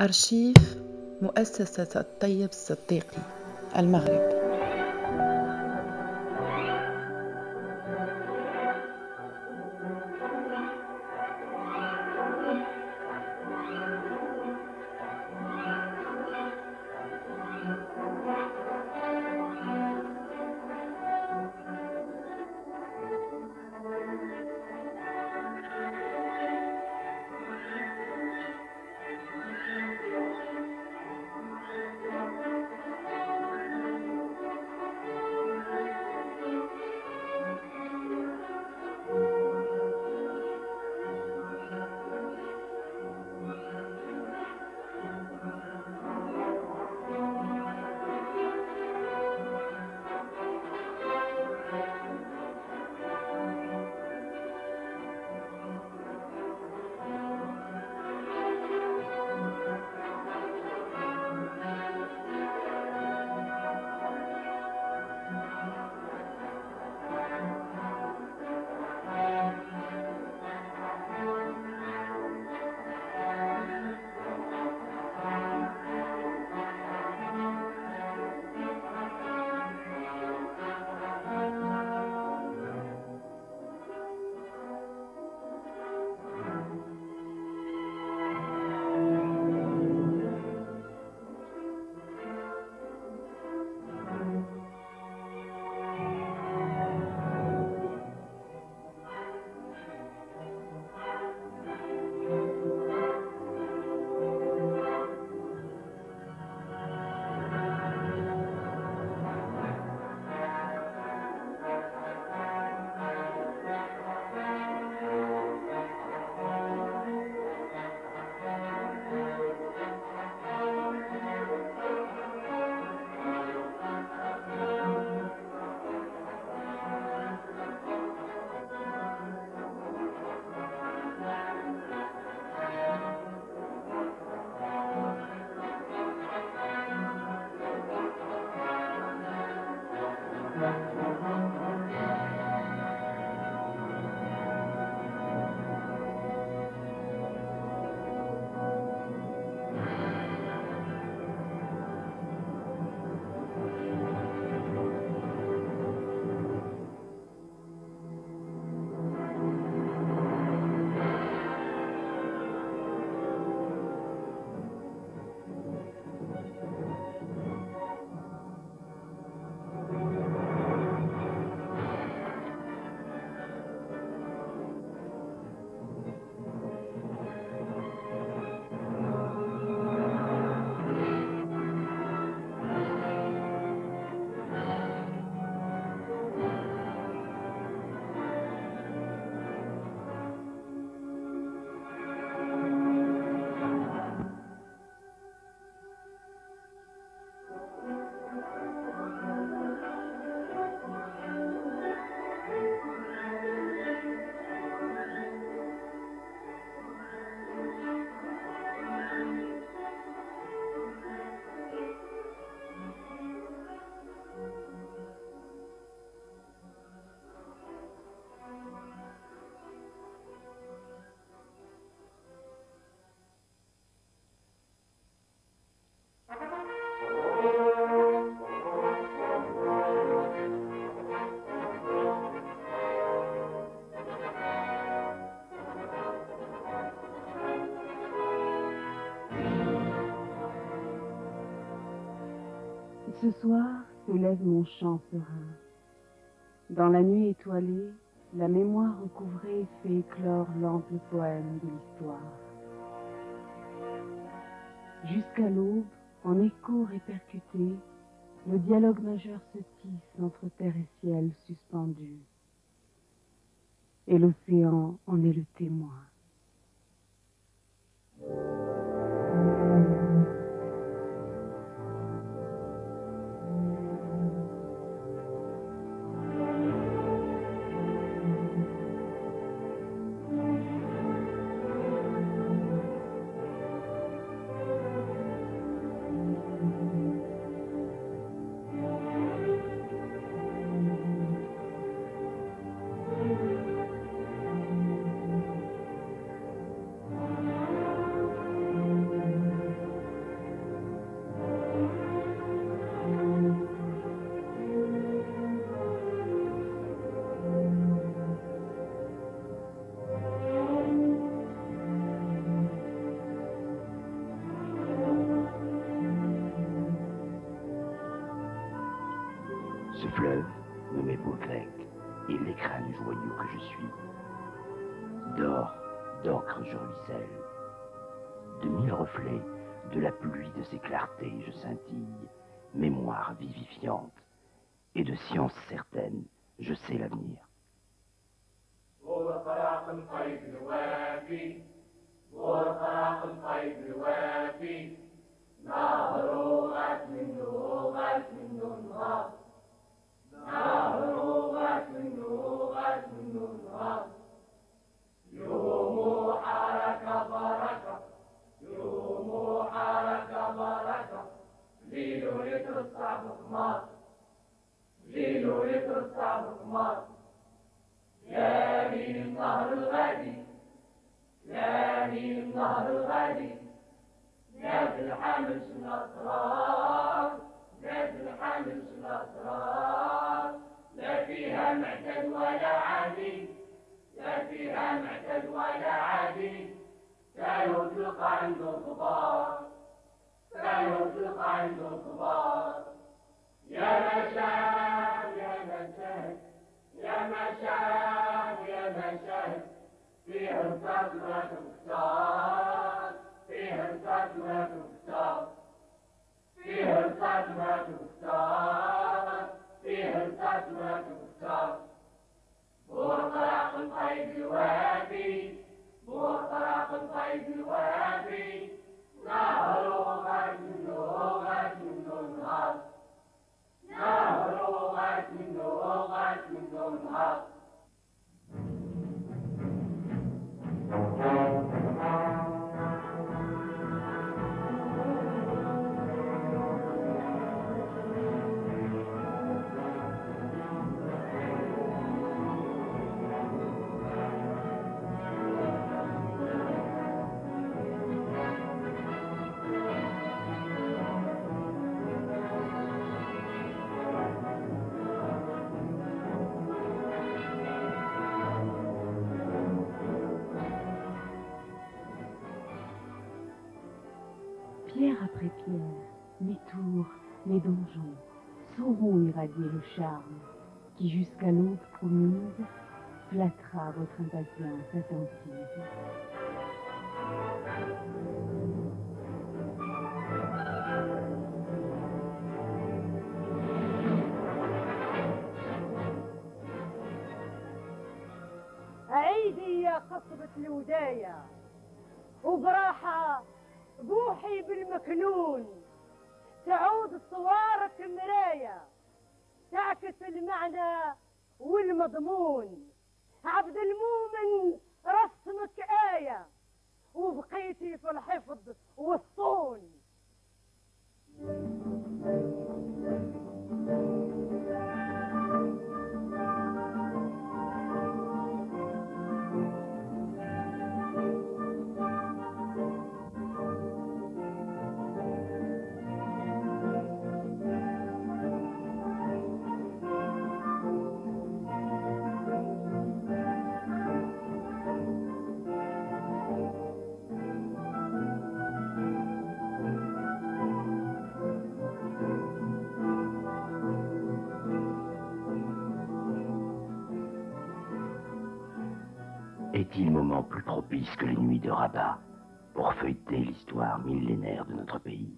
أرشيف مؤسسة الطيب الصديقي المغرب. Ce soir se lève mon chant serein. Dans la nuit étoilée, la mémoire recouvrée fait éclore l'ample poème de l'histoire. Jusqu'à l'aube, en écho répercuté, le dialogue majeur se tisse entre terre et ciel suspendu. Et l'océan en est le témoin. Ce fleuve, nommé Bothek, et l'écran joyeux que je suis, d'or, d'ocre je ruisselle. De mille reflets, de la pluie de ses clartés je scintille, mémoire vivifiante, et de science certaine, je sais l'avenir. Pierre après pierre, les tours, les donjons, sauront irradier le charme qui, jusqu'à l'onde promise, flattera votre impatience attentive. عيدي يا قصبة الوداية وبراحة بوحي بالمكنون تعود صوارك مراية تعكس المعنى والمضمون. عبد المؤمن رسمك آية وبقيتي في الحفظ والصون. Est-il moment plus propice que les nuits de Rabat pour feuilleter l'histoire millénaire de notre pays?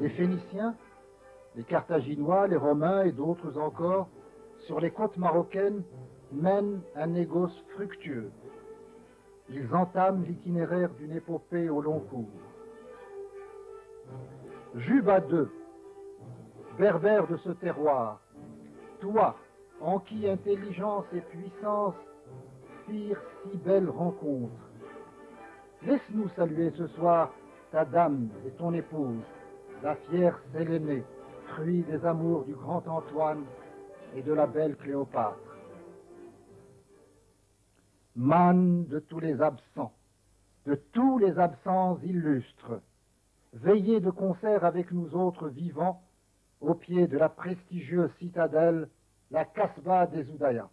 Les Phéniciens, les Carthaginois, les Romains et d'autres encore, sur les côtes marocaines, mènent un négoce fructueux. Ils entament l'itinéraire d'une épopée au long cours. Juba II, berbère de ce terroir, toi, en qui intelligence et puissance firent si belles rencontres, laisse-nous saluer ce soir ta dame et ton épouse, la fière Séléné, fruit des amours du grand Antoine et de la belle Cléopâtre. Mâne de tous les absents, de tous les absents illustres, veillez de concert avec nous autres vivants au pied de la prestigieuse citadelle, la Kasbah des Oudayas.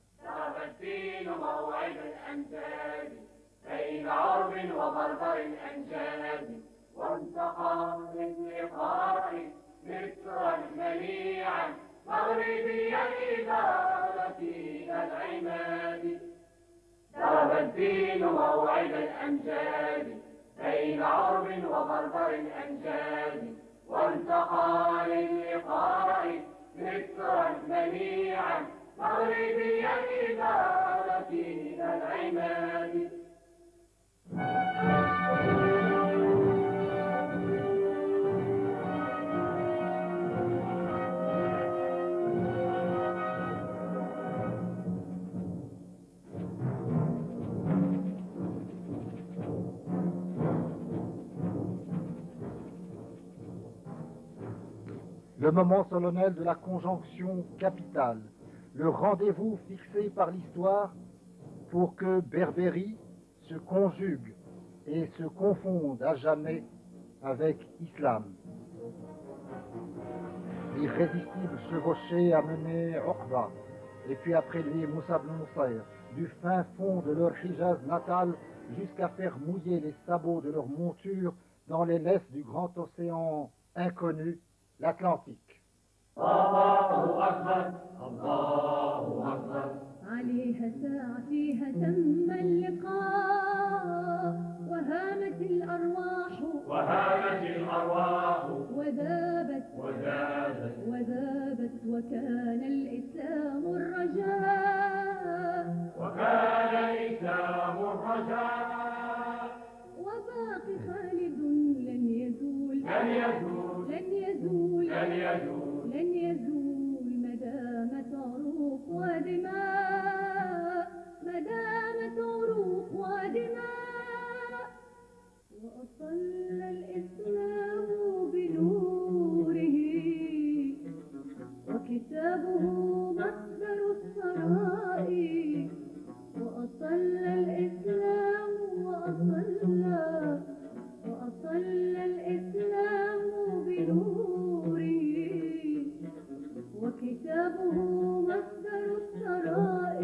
Le moment solennel de la conjonction capitale, le rendez-vous fixé par l'histoire pour que Berbérie se conjugue et se confonde à jamais avec Islam. L'irrésistible chevauchée a mené Okba, et puis après lui Moussa Ben Nosaïr, du fin fond de leur Hijaz natal jusqu'à faire mouiller les sabots de leur monture dans les laisses du grand océan inconnu, l'Atlantique. Allahu Akbar, Allahu Akbar. عليها ساعة فيها تم اللقاء وهامت الأرواح وذابت وكان الإسلام الرجاء وباقي خالد لن يزول لن يزول مدامة عروق ودماء وأصل الإسلام بنوره وكتابه مصدر الثراء وأصل الإسلام بنوره وكتابه مصدر الثراء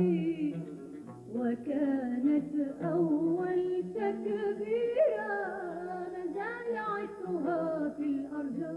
وكانت أول تكبيرة مازال عطرها في الأرجاء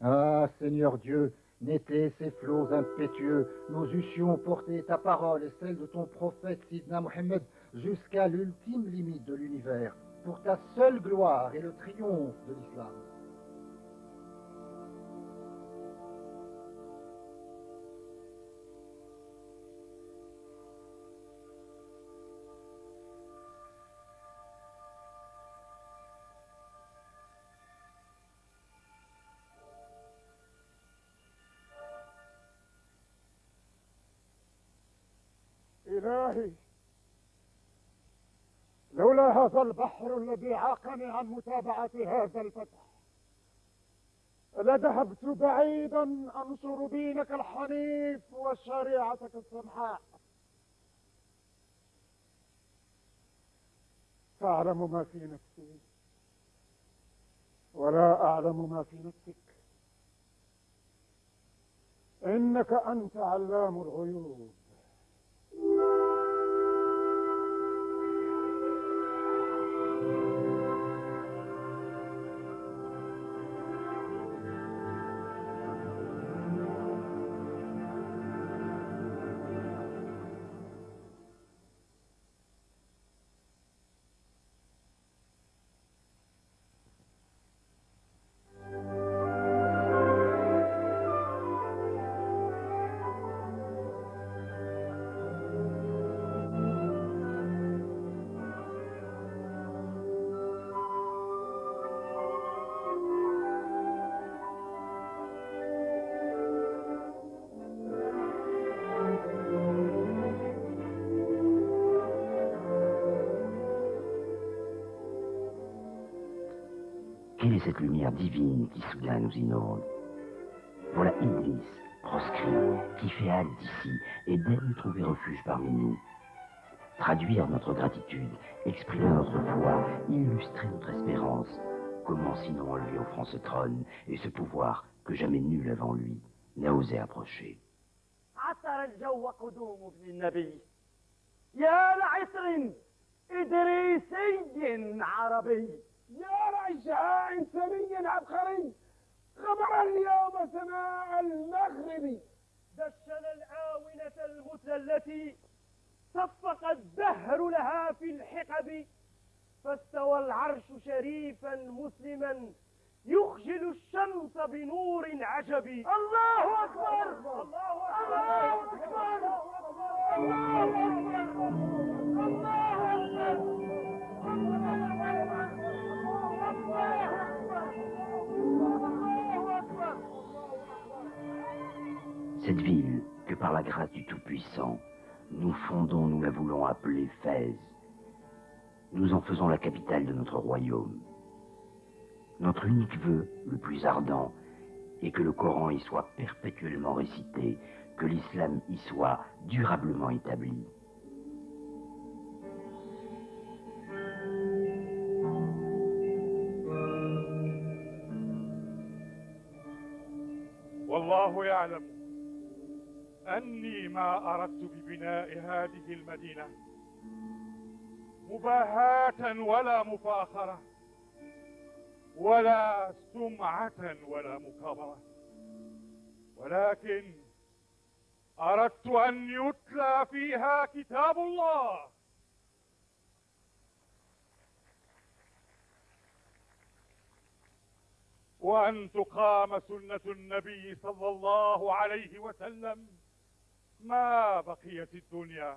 Ah, Seigneur Dieu, n'étaient ces flots impétueux, nous eussions porté ta parole et celle de ton prophète Sidna Mohammed jusqu'à l'ultime limite de l'univers, pour ta seule gloire et le triomphe de l'islam. إلهي، لولا هذا البحر الذي عاقني عن متابعة هذا الفتح لذهبت بعيدا أنصر دينك الحنيف وشريعتك السمحاء. تعلم ما في نفسي ولا أعلم ما في نفسك، إنك أنت علام الغيوب. Quelle est cette lumière divine qui soudain nous inonde? Voilà Idris, proscrit, qui fait halte d'ici et daigne trouver refuge parmi nous. Traduire notre gratitude, exprimer notre foi, illustrer notre espérance. Comment sinon enlever au franc ce trône et ce pouvoir que jamais nul avant lui n'a osé approcher? يا رجاء إنساني عبقري غبر اليوم سماء المغرب دشن الآونة المسلة صفق الدهر لها في الحقب فاستوى العرش شريفا مسلما يخجل الشمس بنور عجبي. الله أكبر الله أكبر الله أكبر الله أكبر. Cette ville, que par la grâce du Tout-Puissant, nous fondons, nous la voulons appeler Fès. Nous en faisons la capitale de notre royaume. Notre unique vœu, le plus ardent, est que le Coran y soit perpétuellement récité, que l'islam y soit durablement établi. والله يعلم أني ما أردت ببناء هذه المدينة مباهاة ولا مفاخرة ولا سمعة ولا مكابرة، ولكن أردت أن يتلى فيها كتاب الله. وأن تقام سنة النبي صلى الله عليه وسلم ما بقيت الدنيا.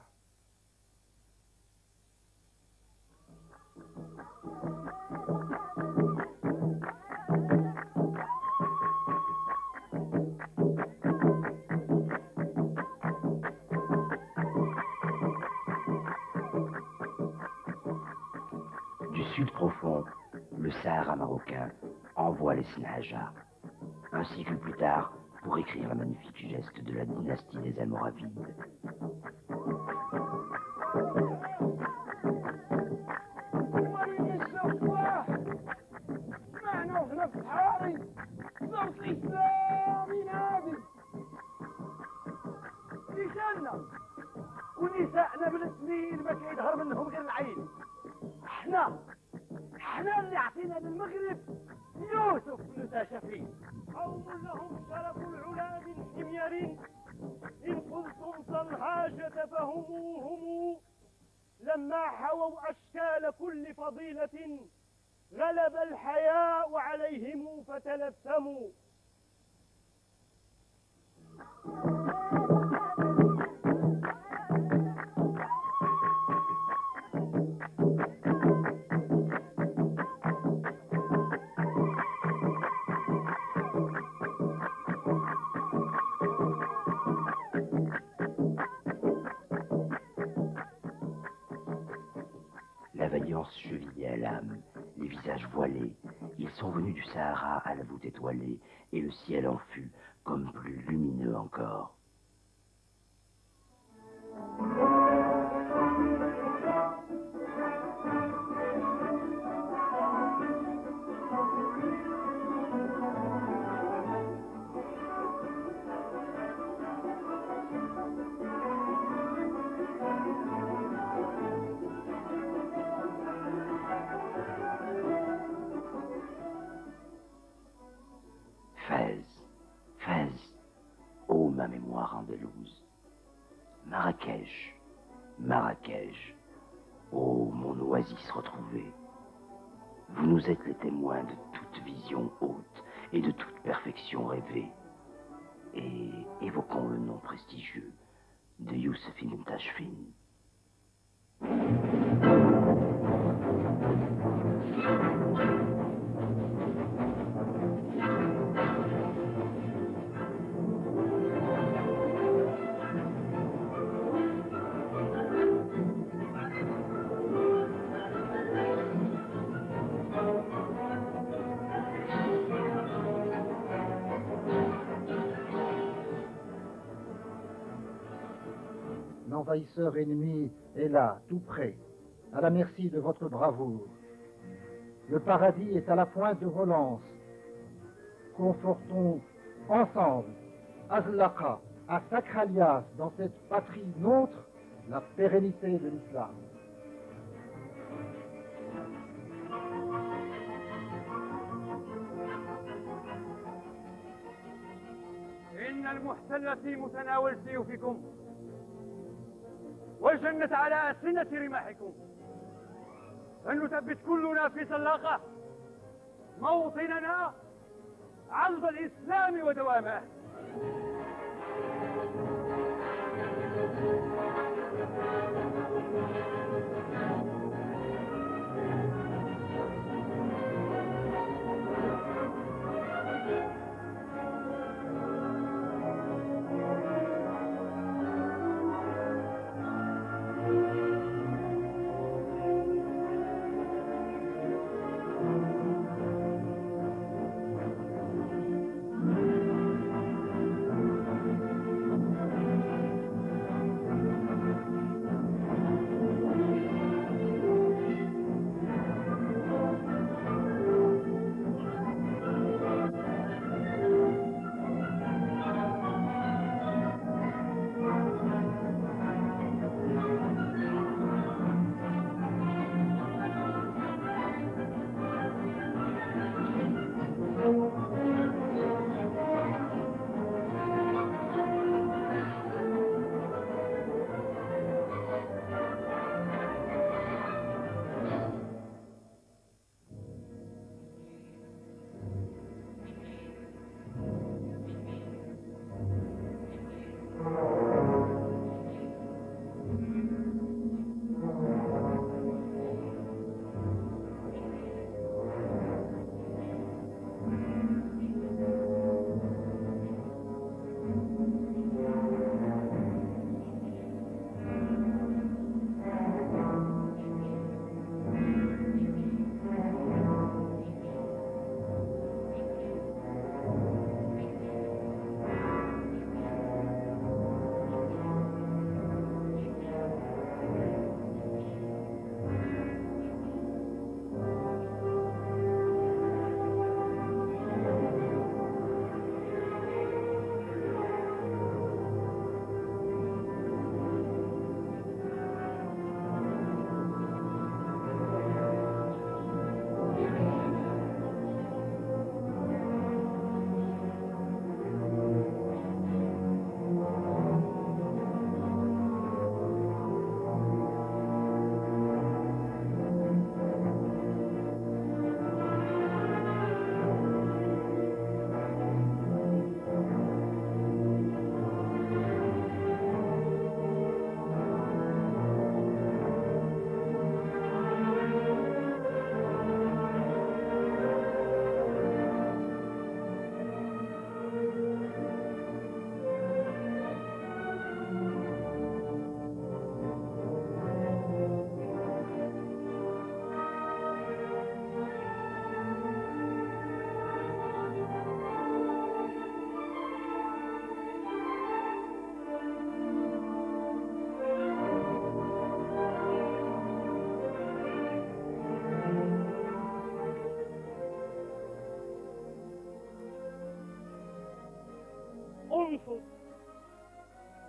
Du sud profond, le Sahara marocain envoie les Sagrajas, un siècle plus tard, pour écrire la magnifique geste de la dynastie des Almoravides. يوسف بن تاشفين قوم لهم شرف العلا من حمير إن قلتم صنهاجة فهموهم لما حووا أشكال كل فضيلة غلب الحياء عليهم فتلثموا. Chevillés à l'âme, les visages voilés, ils sont venus du Sahara à la voûte étoilée, et le ciel en fut comme plus lumineux encore. Andalouse. Marrakech, Marrakech, ô mon oasis retrouvée, vous nous êtes les témoins de toute vision haute et de toute perfection rêvée, et évoquons le nom prestigieux de Youssef Ibn Tachfin. trahisseur ennemi est là, tout près, à la merci de votre bravoure. Le paradis est à la pointe de vos lances. Confortons ensemble, à Zlaka, à Sagrajas, dans cette patrie nôtre, la pérennité de l'islam. إن المحسن في متناول سيوفكم والجنة على أسنة رماحكم. فلنثبت كلنا في زلاقة موطننا عرض الإسلام ودوامه.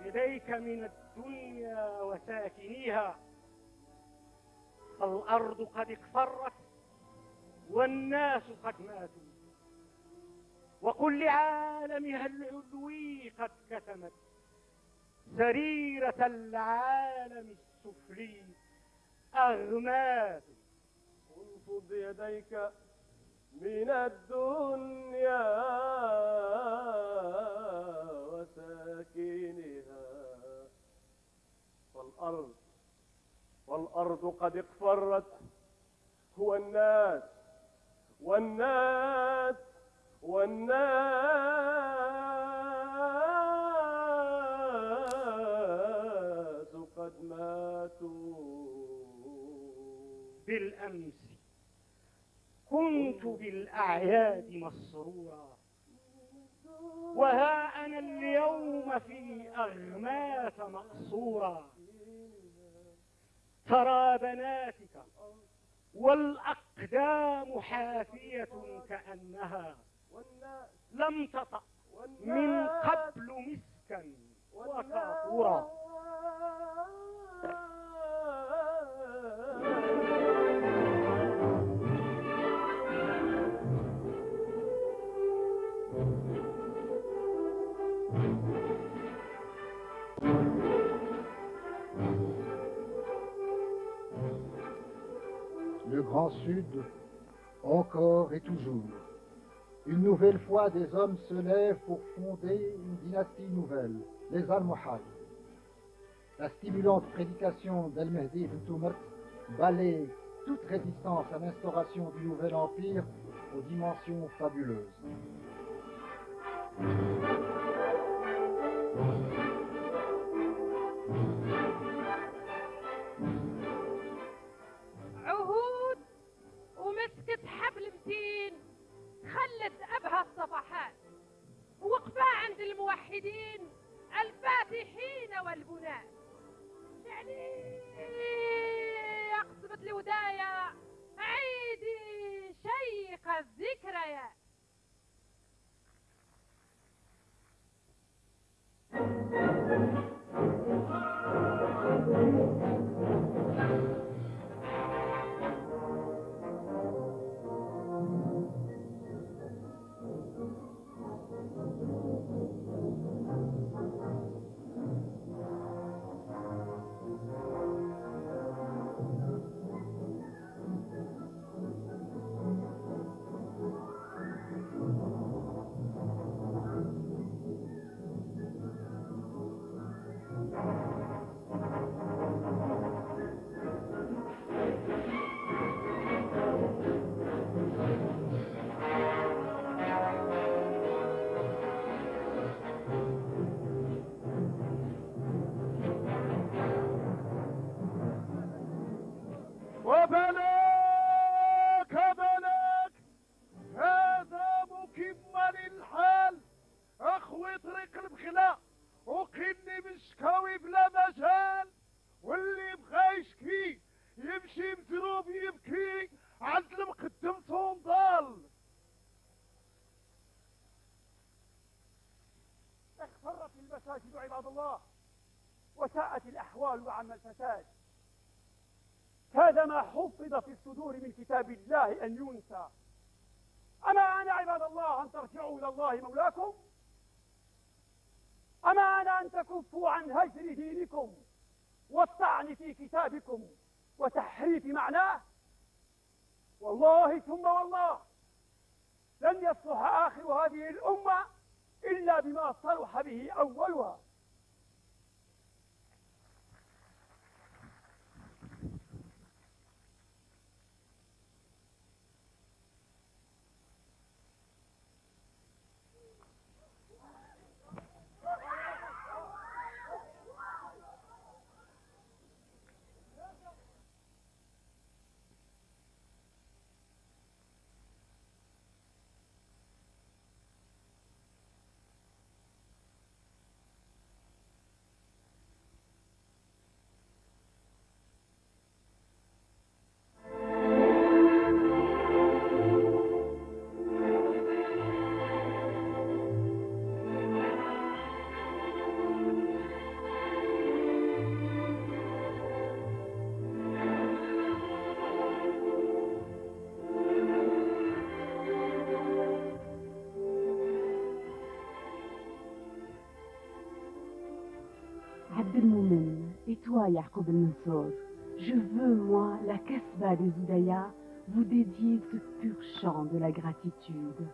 إليك من الدنيا وساكنيها، الأرض قد اقفرت والناس قد ماتوا، وقل لعالمها العلوي قد كتمت سريرة العالم السفلي أغمات. انفض يديك من الدنيا وساكنها، والأرض قد اقفرت هو الناس والناس والناس قد ماتوا. بالأمس كنت بالأعياد مسرورا، وها أنا اليوم في أغماس مقصورا. ترى بناتك والأقدام حافية كأنها لم تطأ من قبل مسكا وكافورا. Le Grand Sud, encore et toujours. Une nouvelle fois, des hommes se lèvent pour fonder une dynastie nouvelle, les Almohades. La stimulante prédication d'El-Mehdi ibn Toumert balaye toute résistance à l'instauration du nouvel empire aux dimensions fabuleuses. خلت أبها الصفحات ووقفا عند الموحدين الفاتحين والبناء. يعني أقصبت الوداية عيدي شيق الذكريات. وعم الفساد هذا ما حفظ في الصدور من كتاب الله أن ينسى. أما أنا عباد الله أن ترجعوا إلى الله مولاكم؟ أما أنا أن تكفوا عن هجر دينكم والطعن في كتابكم وتحريف معناه؟ والله ثم والله لن يصلح آخر هذه الأمة إلا بما صلح به أولها. Et toi, Yaqoub el-Mansour, je veux, moi, la Kasbah des Oudayas, vous dédier ce pur chant de la gratitude.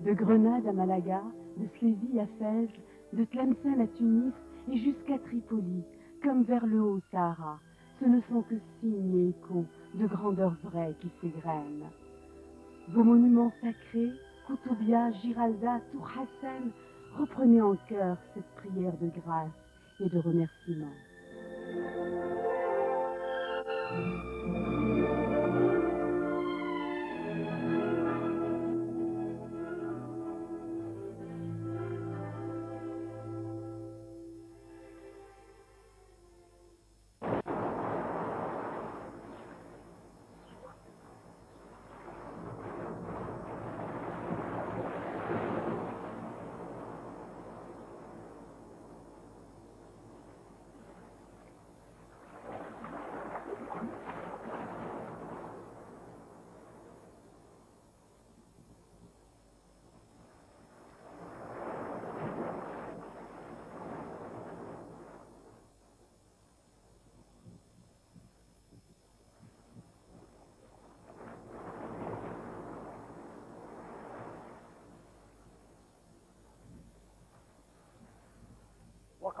De Grenade à Malaga, de Sléville à Fès, de Tlemcen à Tunis et jusqu'à Tripoli, comme vers le haut Sahara, ce ne sont que signes et échos de grandeur vraie qui s'égrènent. Vos monuments sacrés, Koutoubia, Giralda, Tour Hassan, reprenez en cœur cette prière de grâce et de remerciement.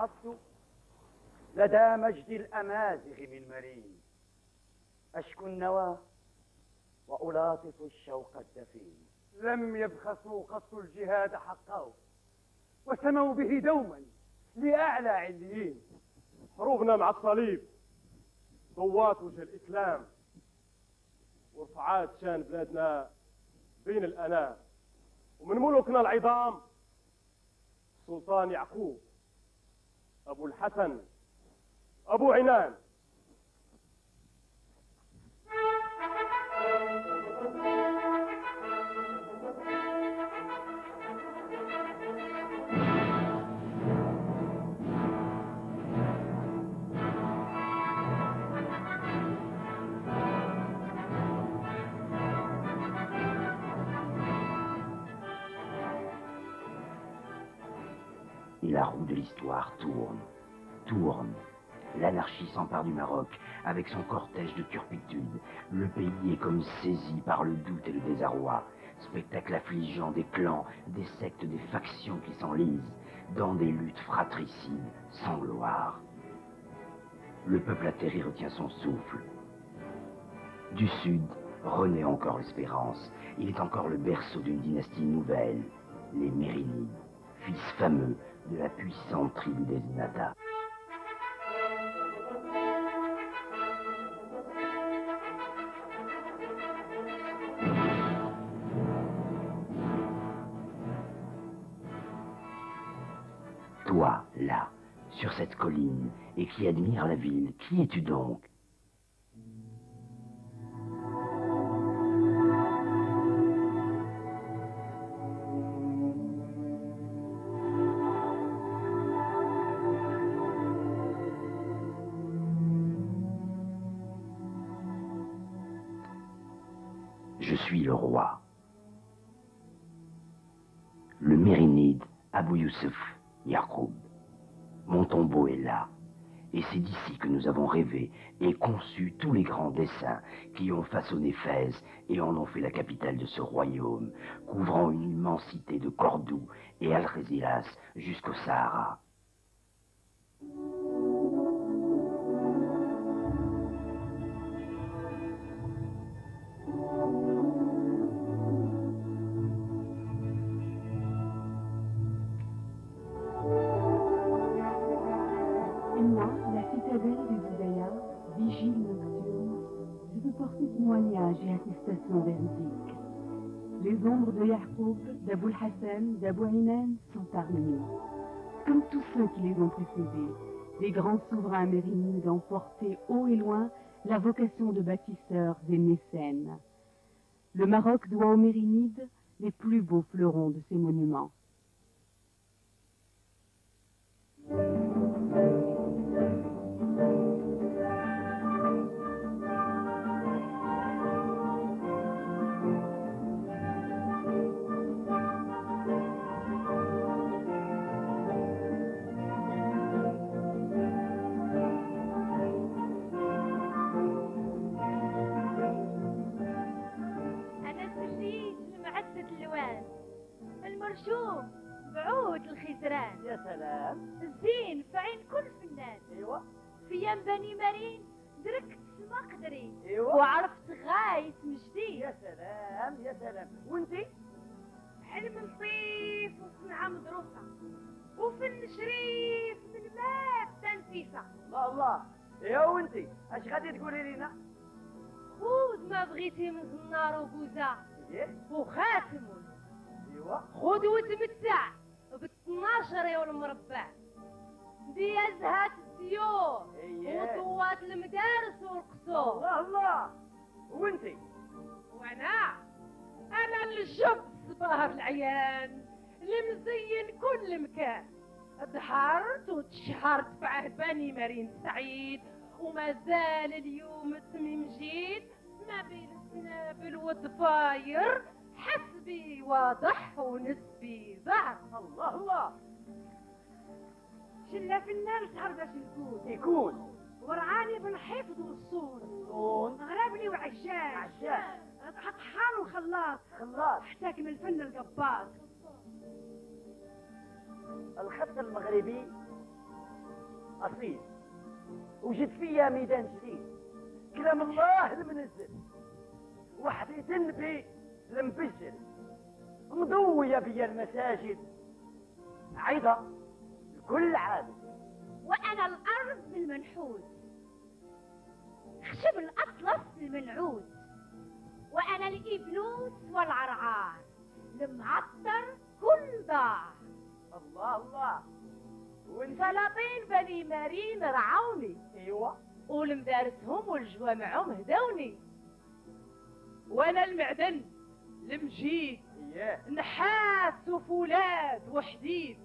قط لدى مجد الأمازغ من مريم، أشكو النوى وألاطف الشوق الدفين. لم يبخسوا قط الجهاد حقه وسموا به دوما لأعلى عليين. حروبنا مع الصليب ضوات وجه الإسلام ورفعات شان بلادنا بين الأنام، ومن ملوكنا العظام سلطان يعقوب أبو الحسن أبو عنان. La roue de l'histoire tourne, tourne. L'anarchie s'empare du Maroc avec son cortège de turpitude. Le pays est comme saisi par le doute et le désarroi. Spectacle affligeant des clans, des sectes, des factions qui s'enlisent dans des luttes fratricides sans gloire. Le peuple atterri retient son souffle. Du sud renaît encore l'espérance. Il est encore le berceau d'une dynastie nouvelle, les Mérinides, fils fameux de la puissante tribu des Zenata. Toi, là, sur cette colline, et qui admire la ville, qui es-tu donc ? Je suis le roi, le Mérinide Abou Youssef Yaqoub. Mon tombeau est là, et c'est d'ici que nous avons rêvé et conçu tous les grands desseins qui ont façonné Fès et en ont fait la capitale de ce royaume, couvrant une immensité de Cordoue et Algésiras jusqu'au Sahara. Témoignage et attestation véridique. Les ombres de Yaqoub, d'Abou Hassan, d'Abou Inan sont parmi nous. Comme tous ceux qui les ont précédés, les grands souverains mérinides ont porté haut et loin la vocation de bâtisseurs et mécènes. Le Maroc doit aux mérinides les plus beaux fleurons de ses monuments. شوف بعود الخزران، يا سلام الزين في عين كل فنان. ايوه في ايام بني مرين دركت سما قدري. ايوه وعرفت غاية مجدي. يا سلام يا سلام. وانتي حلم لطيف وصنعة مدروسة وفن شريف من باب تنفيسة. الله الله. يا وانتي اش غادي تقولي لينا؟ خود ما بغيتي من زنار وبوزة وخاتم خذ وتمتع بال12 يوم مربع بيا زهات الديور وطوات المدارس والقصور. الله الله. وانتي؟ وانا الجب صباها العيان اللي مزين كل مكان. ظهرت وتشهرت بعهد بني مرين سعيد ومازال اليوم تميم جيد ما بين السنابل والضفاير حسبي واضح ونسبي ضعف. الله الله. شلة في النار شعر باش يكون ورعاني بالحفظ والصون غرابلي وعجاج عجاج طحال وخلاط خلاط احتكم الفن القباط. الخط المغربي أصيل وجد فيا ميدان جديد كلام الله المنزل وحدي تنبي المبشر مضوية بيا المساجد عظة لكل عابد وأنا الأرض بالمنحوت خشب الأطلس بالمنعود وأنا الإبلوس والعرعار المعطر كل دار الله الله والفلاطين بني مارين رعوني ايوه والمدارسهم والجوامعهم هدوني وانا المعدن المجيد نحاس وفولاذ وحديد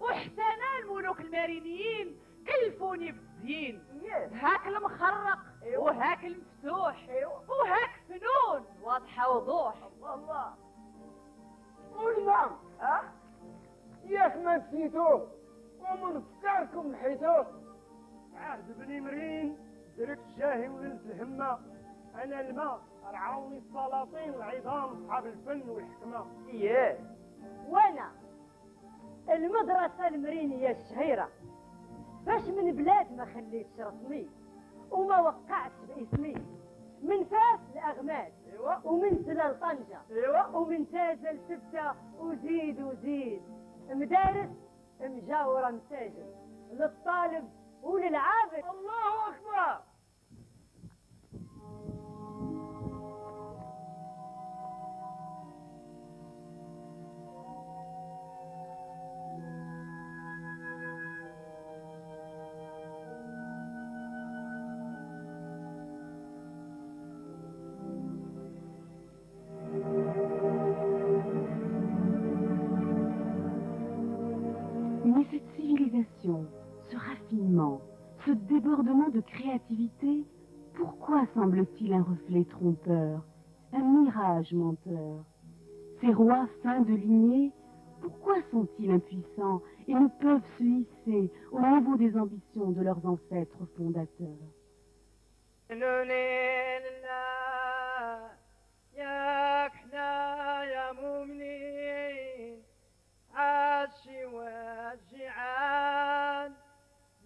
وحسانا الملوك المارينيين كلفوني بالزين هاك المخرق وهاك المفتوح وهاك فنون واضحه وضوح الله الله قلنا ها ياك ما نسيتوه ومن فكاركم نحيتوه عهد بني مرين درك الشاهي وغلت الهمه انا الماء رعاوني السلاطين العظام اصحاب الفن والحكمه اييه وانا المدرسه المرينيه الشهيره باش من بلاد ما خليتش رسمي وما وقعتش باسمي من فاس لاغماد ايوه ومن سلا لطنجه ايوه ومن تاجه لسبته وزيد وزيد مدارس مجاوره مساجد للطالب وللعابد الله اكبر Ce raffinement, ce débordement de créativité, pourquoi semble-t-il un reflet trompeur, un mirage menteur? Ces rois fins de lignée, pourquoi sont-ils impuissants et ne peuvent se hisser au niveau des ambitions de leurs ancêtres fondateurs?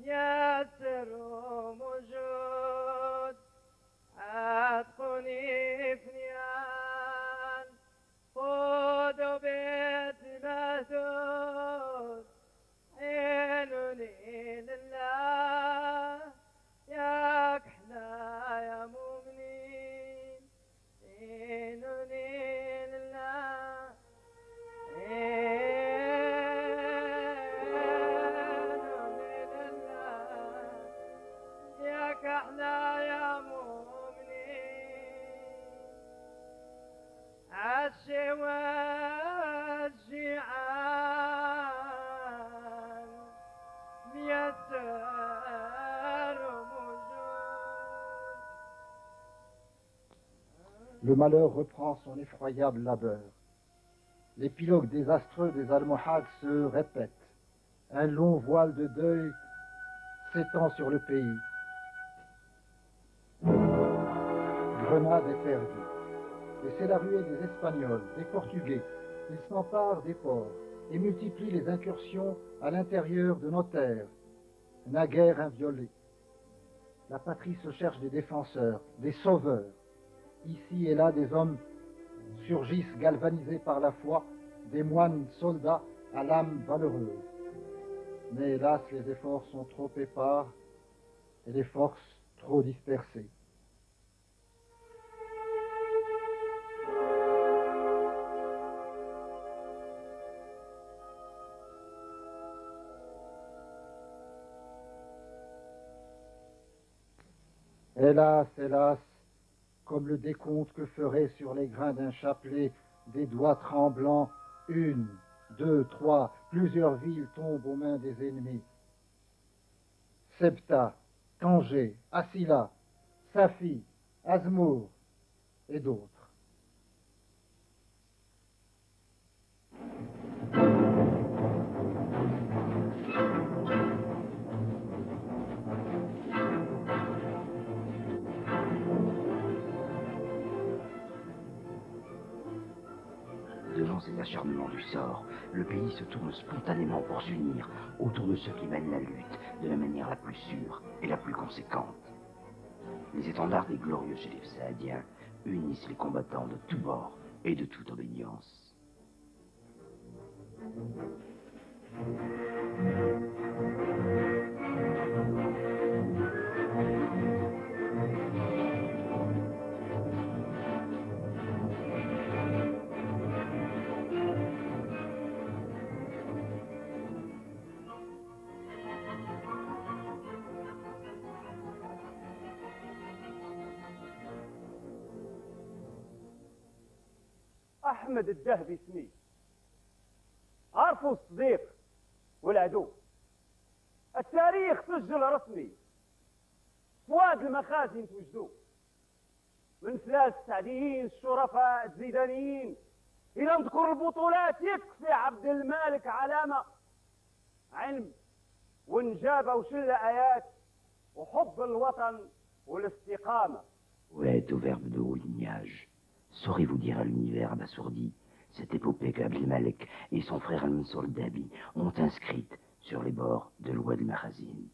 ياسر وموجود أتقني فنيان خذوا بيت مهدود عينوني لله يا كحلى يا مؤمنين عينوني لله كحنا يا مؤمنين عشي والجيعان يسر ومجود. Le malheur reprend son effroyable labeur. L'épilogue désastreux des almohades se répète. Un long voile de deuil s'étend sur le pays. Grenade est perdue. Et c'est la ruée des Espagnols, des Portugais. Ils s'emparent des ports et multiplient les incursions à l'intérieur de nos terres, naguère inviolées. La patrie se cherche des défenseurs, des sauveurs. Ici et là, des hommes surgissent galvanisés par la foi, des moines soldats à l'âme valeureuse. Mais hélas, les efforts sont trop épars et les forces trop dispersées. Hélas, hélas, comme le décompte que ferait sur les grains d'un chapelet des doigts tremblants, une, deux, trois, plusieurs villes tombent aux mains des ennemis. Septa, Tanger, Assila, Safi, Azmour et d'autres. résistance et l'acharnement du sort, le pays se tourne spontanément pour s'unir autour de ceux qui mènent la lutte de la manière la plus sûre et la plus conséquente. Les étendards des glorieux chefs saadiens unissent les combattants de tous bords et de toute obédience. أحمد الذهبي اسمي. عرفوا الصديق والعدو. التاريخ سجل رسمي. فؤاد المخازن توجدوا. من فلاس السعديين الشرفاء الزيدانيين إلى نذكر البطولات يكفي عبد المالك علامة. علم ونجابة وشلة آيات وحب الوطن والاستقامة. ولاد وفرب دو لينياج. Saurez-vous dire à l'univers abasourdi cette épopée qu'Abdelmalek et son frère Al-Mansour Dhabi ont inscrite sur les bords de l'Oued al-Makhazine?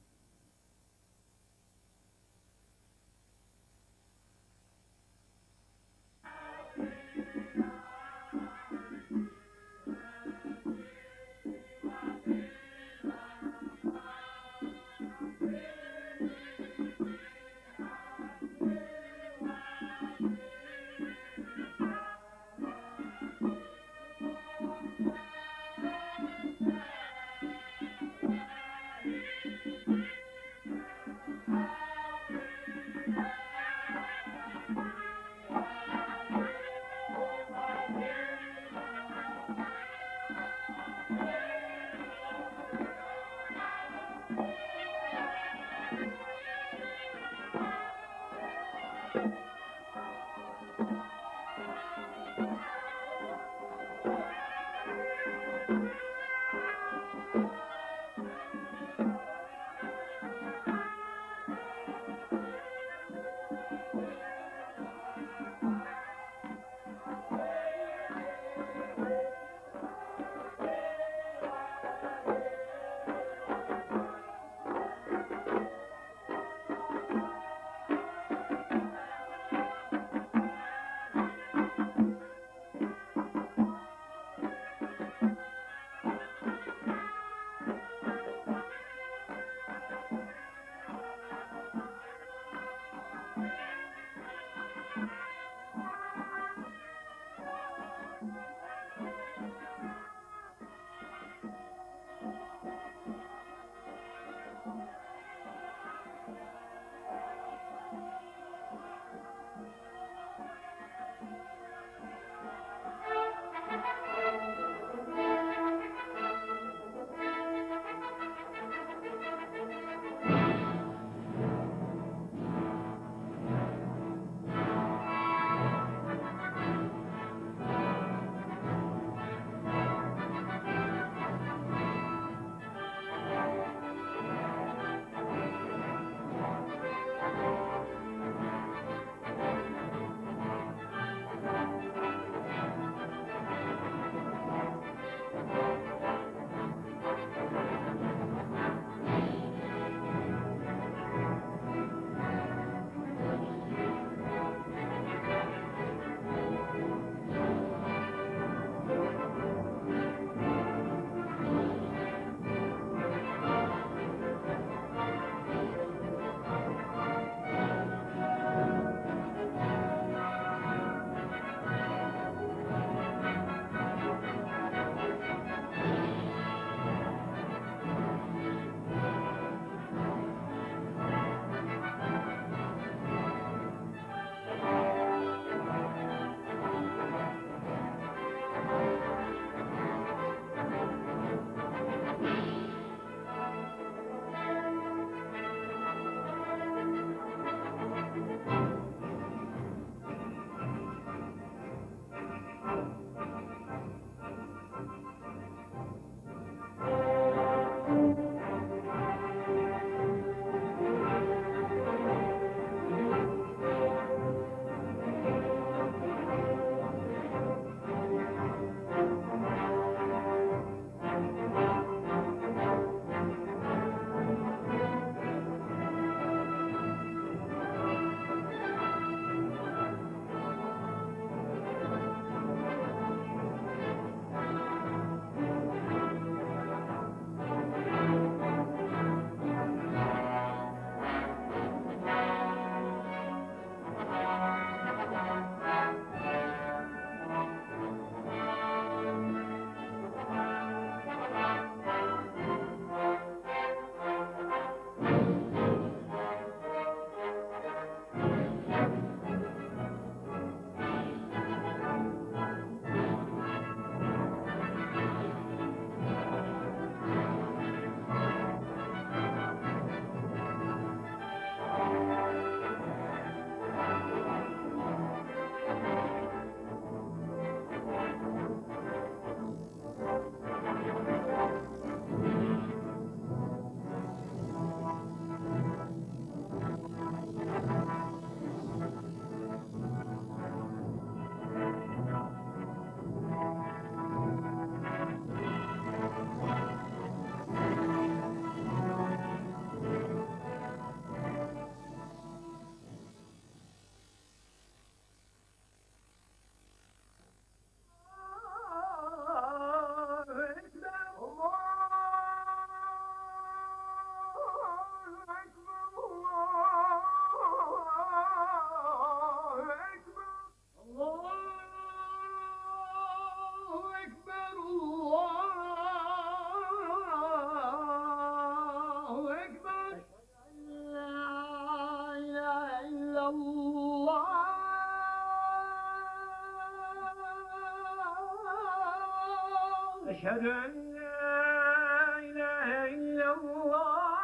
أشهد أن لا إله إلا الله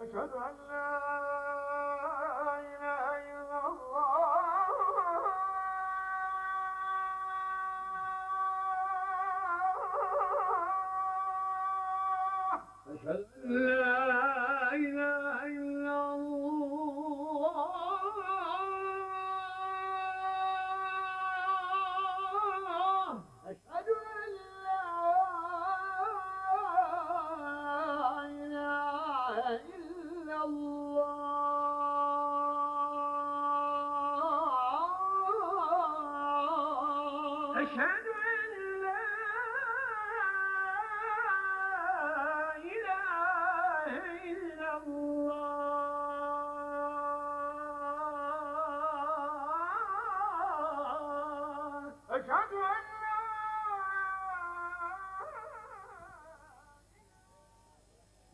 أشهد أن لا إله إلا الله أشهد أن لا إله إلا الله أشهد أن لا إله إلا الله أشهد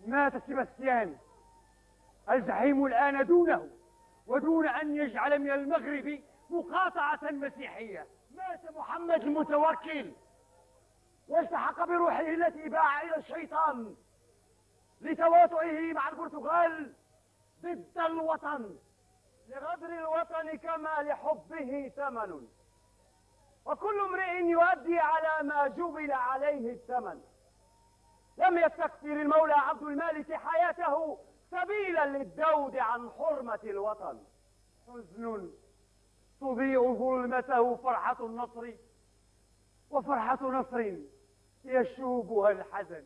مات سبستيان الزعيم الآن دونه، ودون أن يجعل من المغرب مقاطعة مسيحية. مات محمد المتوكل والتحق بروحه التي باع إلى الشيطان لتواطئه مع البرتغال ضد الوطن. لغدر الوطن كما لحبه ثمن، وكل امرئ يؤدي على ما جبل عليه الثمن. لم يستكثر المولى عبد المالك حياته سبيلا للذود عن حرمة الوطن. حزن تضيء ظلمته فرحة النصر، وفرحة نصر يشوبها الحزن.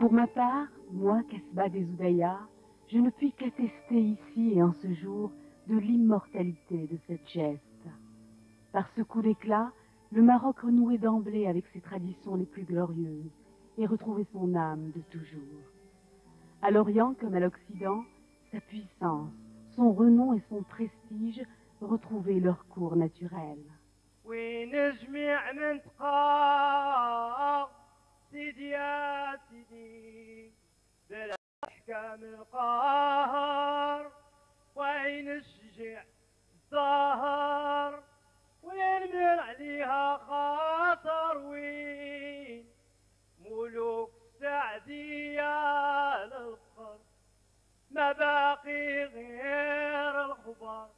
Pour ma part, moi, Kasbah des Oudayas, je ne puis qu'attester ici et en ce jour de l'immortalité de cette geste. Par ce coup d'éclat, le Maroc renouait d'emblée avec ses traditions les plus glorieuses et retrouvait son âme de toujours. À l'Orient comme à l'Occident, sa puissance, son renom et son prestige retrouvaient leur cours naturel. سيدي يا سيدي بالاحكام القاهر، وين الشجع الظاهر وين من عليها خاطر، وين ملوك السعدية للقر ما باقي غير الخبر.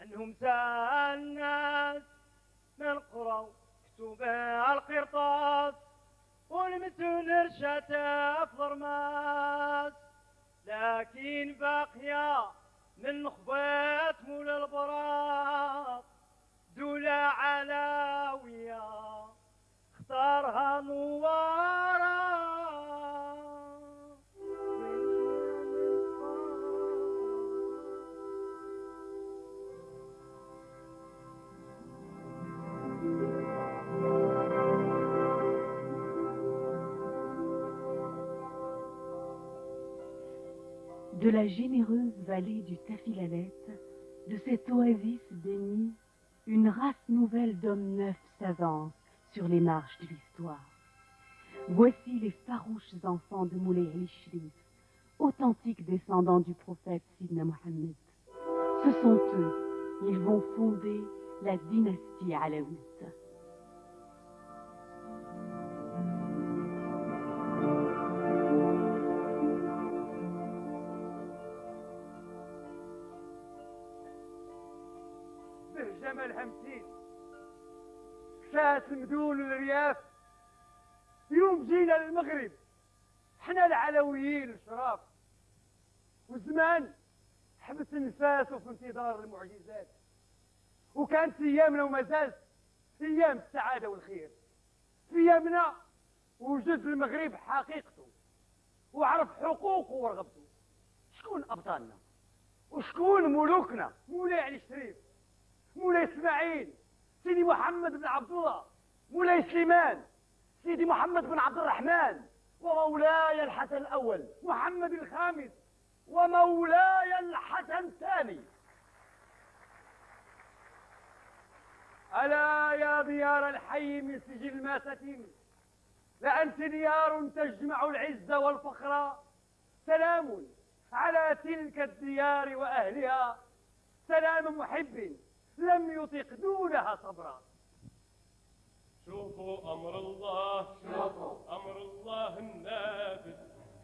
عنهم سال الناس من قروا كتب القرطاس، والمتون رشتها في الرماس، لكن باقية من نخبات مولى البراق. دولة علوية اختارها نوارة، de la généreuse vallée du Tafilalet, de cette oasis bénie, une race nouvelle d'hommes neufs s'avance sur les marches de l'histoire. Voici les farouches enfants de Moulay Ismail, authentiques descendants du prophète Sidna Mohammed. Ce sont eux, ils vont fonder la dynastie alaouite. مدون الرياف يوم جينا للمغرب حنا العلويين الشراف، والزمان حبس نفاسه في انتظار المعجزات، وكانت ايامنا وما زالت ايام السعاده والخير. في ايامنا وجد المغرب حقيقته وعرف حقوقه ورغبته. شكون ابطالنا وشكون ملوكنا؟ مولاي علي الشريف، مولاي اسماعيل، سيدي محمد بن عبد الله، مولاي سليمان، سيدي محمد بن عبد الرحمن، ومولاي الحسن الأول محمد الخامس ومولاي الحسن الثاني. ألا يا ديار الحي من سجل ماسة، لأنت ديار تجمع العز والفخر. سلام على تلك الديار وأهلها، سلام محب لم يطق دونها صبرا. شوفوا أمر الله، شوفوا أمر الله النافذ،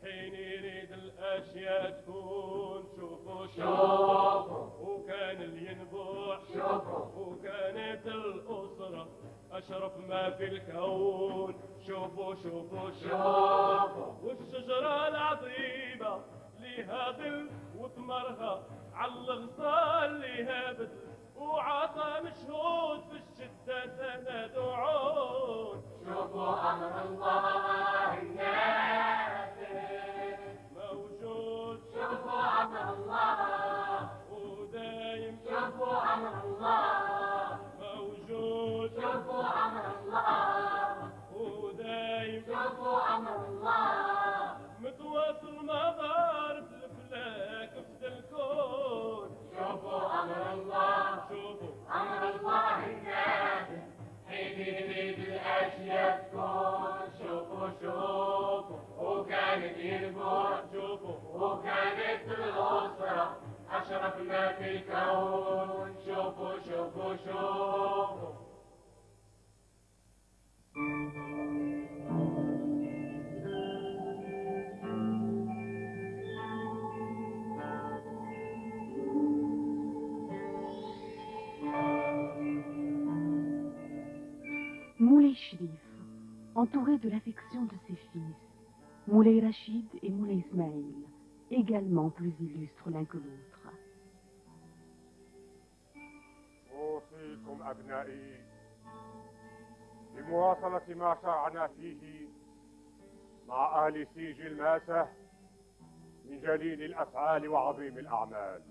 حين يريد الأشياء تكون. شوفوا شوفوا وكان الينبوع، شوفوا وكانت الأسرة أشرف ما في الكون. شوفوا شوفوا شوفوا والشجرة العظيمة ليها ظل وثمرها على الغصان ليها بدل وعطى مشهود في الشدة سندعون. شوفوا أمر الله النافذ موجود، شوفوا أمر الله ودايم، شوفوا أمر الله موجود، شوفوا أمر الله ودايم، شوفوا أمر الله متواصل مدار الفلاك في الكون. شوفوا أمر الله، شوفوا أمر الله النافذ، حين يريد الأشياء تكون. شوفوا شوفوا وكانت ينبوع، شوفوا وكانت الأسرة أشرف ما في الكون. شوفوا شوفوا شوفوا Moulay Sharif, entouré de l'affection de ses fils, Moulay Rachid et Moulay Ismail, également plus illustres l'un que l'autre. أوصيكم أبنائي بمواصلة ما شرعنا فيه مع أهل سيج الماسة من جليل الأفعال وعظيم الأعمال،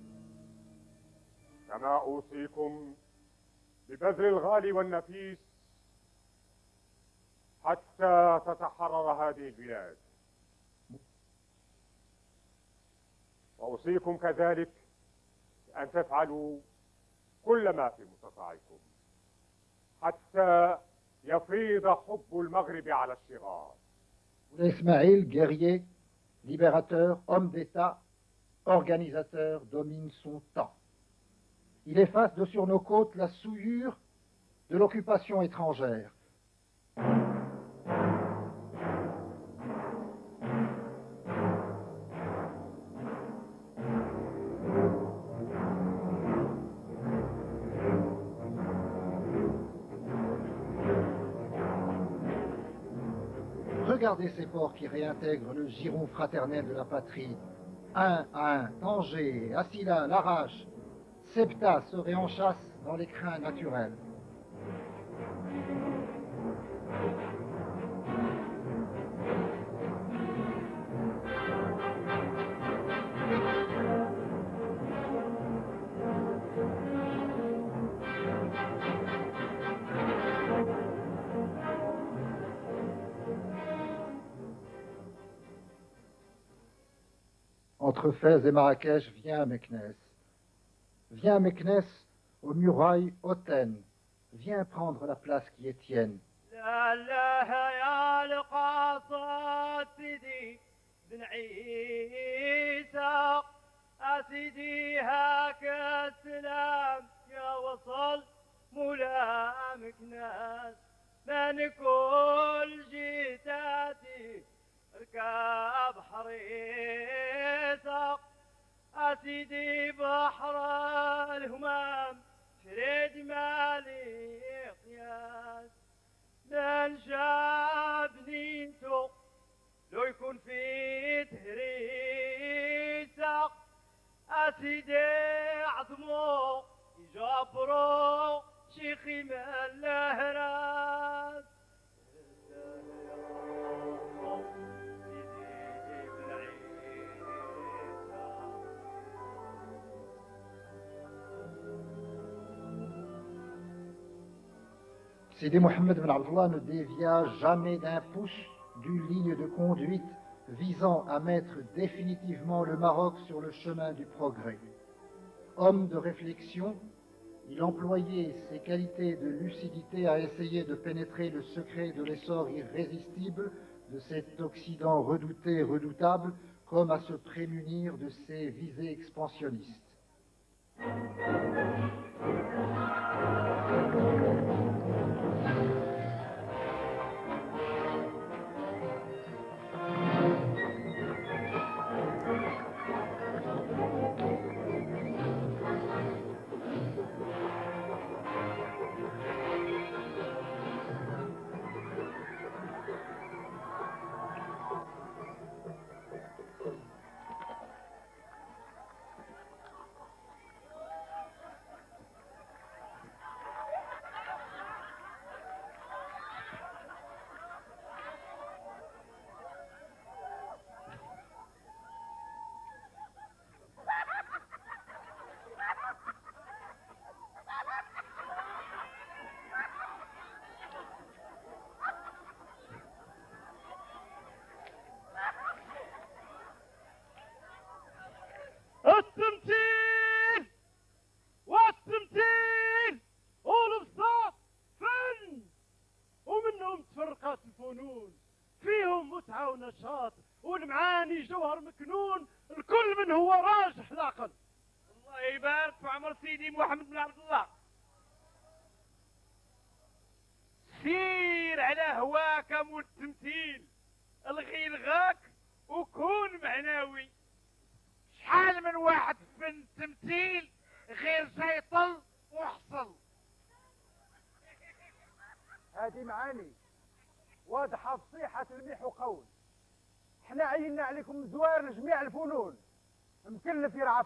كما أوصيكم ببذل الغالي والنفيس حتى تتحرر هذه البلاد، وأوصيكم كذلك أن تفعلوا كل ما في مستطاعكم حتى يفيض حب المغرب على الشرار. Ismaïl, guerrier, libérateur, homme d'État, organisateur, domine son temps. Il efface de sur nos côtes la souillure de l'occupation étrangère. Regardez ces ports qui réintègrent le giron fraternel de la patrie. Un à un, Tanger, Assila, Larache, Septa se réenchassent dans les crins naturels. Entre Fès et Marrakech, viens Meknès. Viens Meknès aux murailles hautaines. Viens prendre la place qui est tienne. ركاب حريصة أسيدي بحر الهمام شريد مالي قياس من شابني سوق لو يكون في تهريسة أسيدي عظمو يجبرو شيخي من الهراس Sidi Mohamed Ben Abdallah ne dévia jamais d'un pouce d'une ligne de conduite visant à mettre définitivement le Maroc sur le chemin du progrès. Homme de réflexion, Il employait ses qualités de lucidité à essayer de pénétrer le secret de l'essor irrésistible de cet Occident redouté et redoutable, comme à se prémunir de ses visées expansionnistes.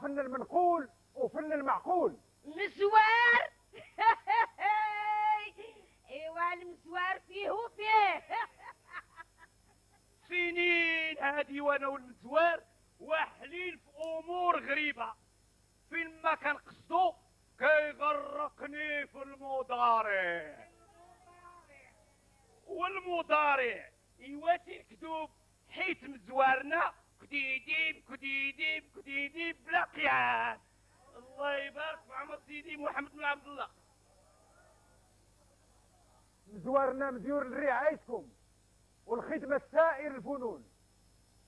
فن المنقول وفن المعقول. مسوار ايوا المسوار فيه وفيه سنين هادي وانا والمسوار واحلين في امور غريبه. فين ما كان قصدو كيغرقني في المضارع والمضارع يواتي الكذوب، حيت مزوارنا كديديب كديديب كديديب بلا قياد. الله يبارك في عمر سيدي محمد بن عبد الله. مزوارنا مزيور لرعايتكم والخدمه السائر الفنون.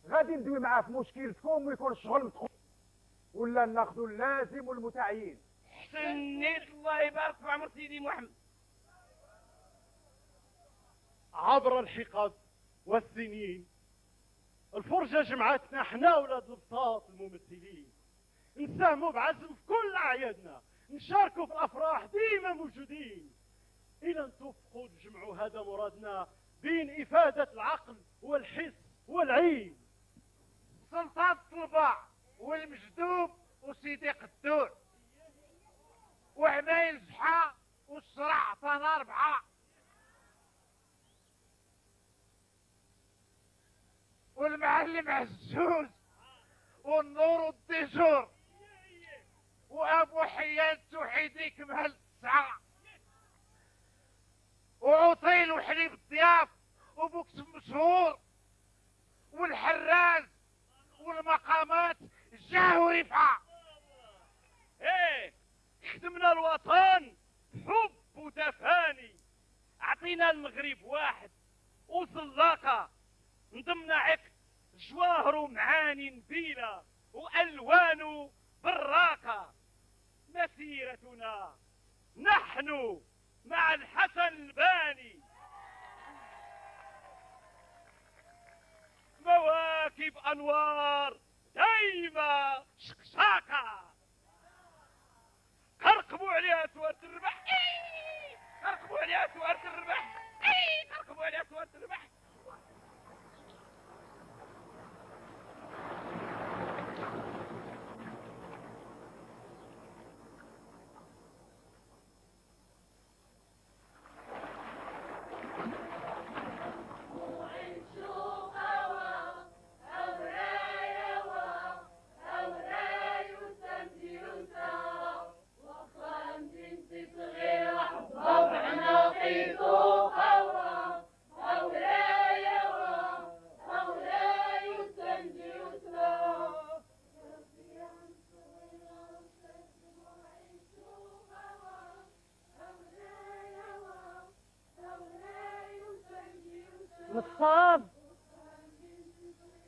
غادي ندوي معاه في مشكلتكم ويكون الشغل مدخول ولا ناخذوا اللازم والمتعين. احسن نيت. الله يبارك في عمر سيدي محمد. عبر الحقب والسنين الفرجة جمعتنا حنا ولاد البساط الممثلين، نساهموا بعزم في كل أعيادنا، نشاركوا في الأفراح ديما موجودين، إلى نتوفقوا نجمعوا هذا مرادنا بين إفادة العقل والحس والعين. سلطات الطلبة والمجدوب وسيدي قدور وعمايل زحا والصرع عطانا ربعة. والمعلم عزوز والنور والديجور وابو حيان توحيدي كمهل التسعه وعطيل وحليب الضياف وبوكس مشهور والحراز والمقامات جاه ورفعه. ايه خدمنا الوطن حب ودفاني، عطينا المغرب واحد وزلاقه، انضمنا عقد جواهر معاني نبيلة وألوان براقة. مسيرتنا نحن مع الحسن الباني مواكب أنوار دايمة شقشاقة. كرقبوا عليها توار الربح، كرقبوا عليها توار الربح، كرقبوا عليها توار الربح.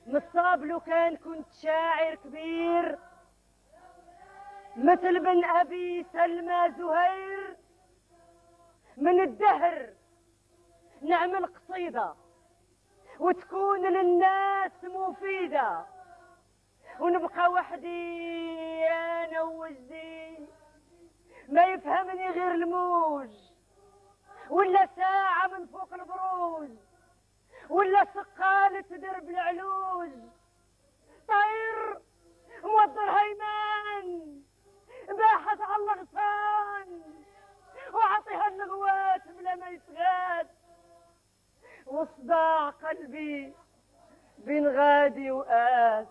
نصاب لو كان كنت شاعر كبير مثل بن أبي سلمى زهير، من الدهر نعمل قصيدة وتكون للناس مفيدة، ونبقى وحدي أنا ووجدي ما يفهمني غير الموج، ولا ساعة من فوق البروج، ولا سقالة تدرب العلوج. طير موضر هيمان باحث على الغصان، وعطيها النغوات بلا ما يتغاد، وصداع قلبي بين غادي وآس.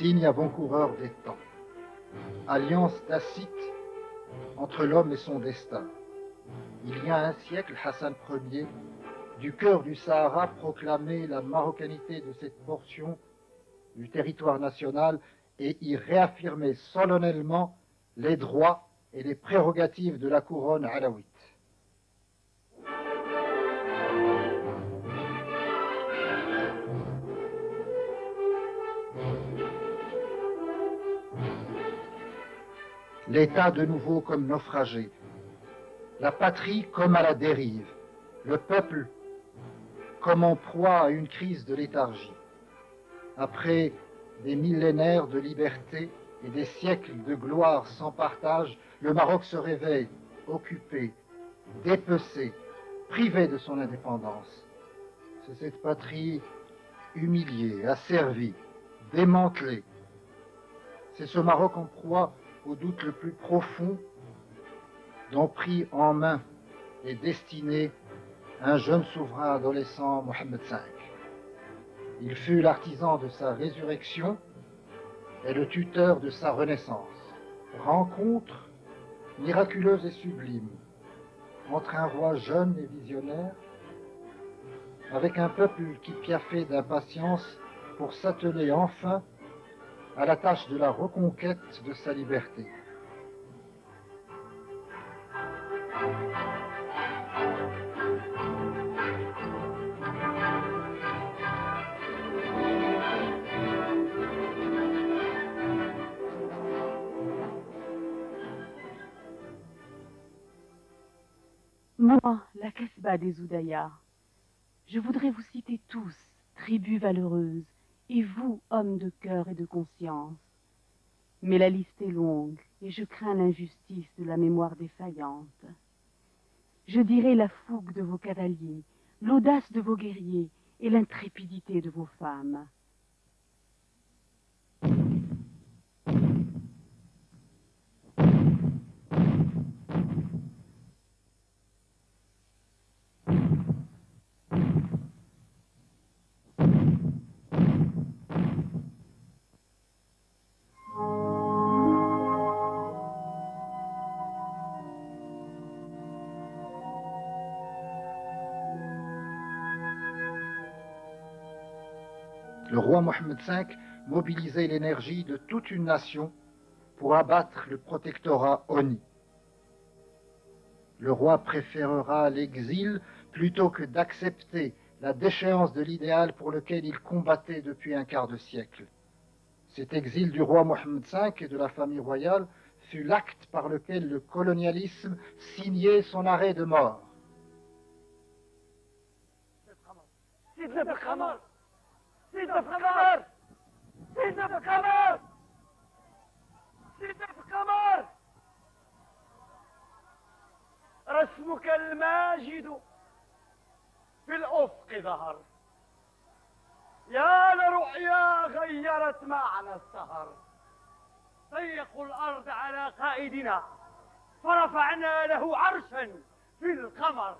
Signe avant-coureur des temps, alliance tacite entre l'homme et son destin. Il y a un siècle, Hassan Ier, du cœur du Sahara, proclamait la marocanité de cette portion du territoire national et y réaffirmait solennellement les droits et les prérogatives de la couronne alaouite. L'État de nouveau comme naufragé, la patrie comme à la dérive, le peuple comme en proie à une crise de léthargie. Après des millénaires de liberté et des siècles de gloire sans partage, le Maroc se réveille, occupé, dépecé, privé de son indépendance. C'est cette patrie humiliée, asservie, démantelée. C'est ce Maroc en proie au doute le plus profond, dont pris en main et destiné un jeune souverain adolescent, Mohammed V. Il fut l'artisan de sa résurrection et le tuteur de sa renaissance. Rencontre miraculeuse et sublime entre un roi jeune et visionnaire avec un peuple qui piaffait d'impatience pour s'atteler enfin à la tâche de la reconquête de sa liberté. Moi, la Kasbah des Oudayas, je voudrais vous citer tous, tribus valeureuses, et vous, hommes de cœur et de conscience. Mais la liste est longue, et je crains l'injustice de la mémoire défaillante. Je dirai la fougue de vos cavaliers, l'audace de vos guerriers, et l'intrépidité de vos femmes. Le roi Mohammed V mobilisait l'énergie de toute une nation pour abattre le protectorat honni. Le roi préférera l'exil plutôt que d'accepter la déchéance de l'idéal pour lequel il combattait depuis un quart de siècle. Cet exil du roi Mohammed V et de la famille royale fut l'acte par lequel le colonialisme signait son arrêt de mort. سيد القمر رسمك الماجد في الأفق ظهر، يا لرؤيا غيرت معنى السهر. ضيقوا الأرض على قائدنا فرفعنا له عرشا في القمر.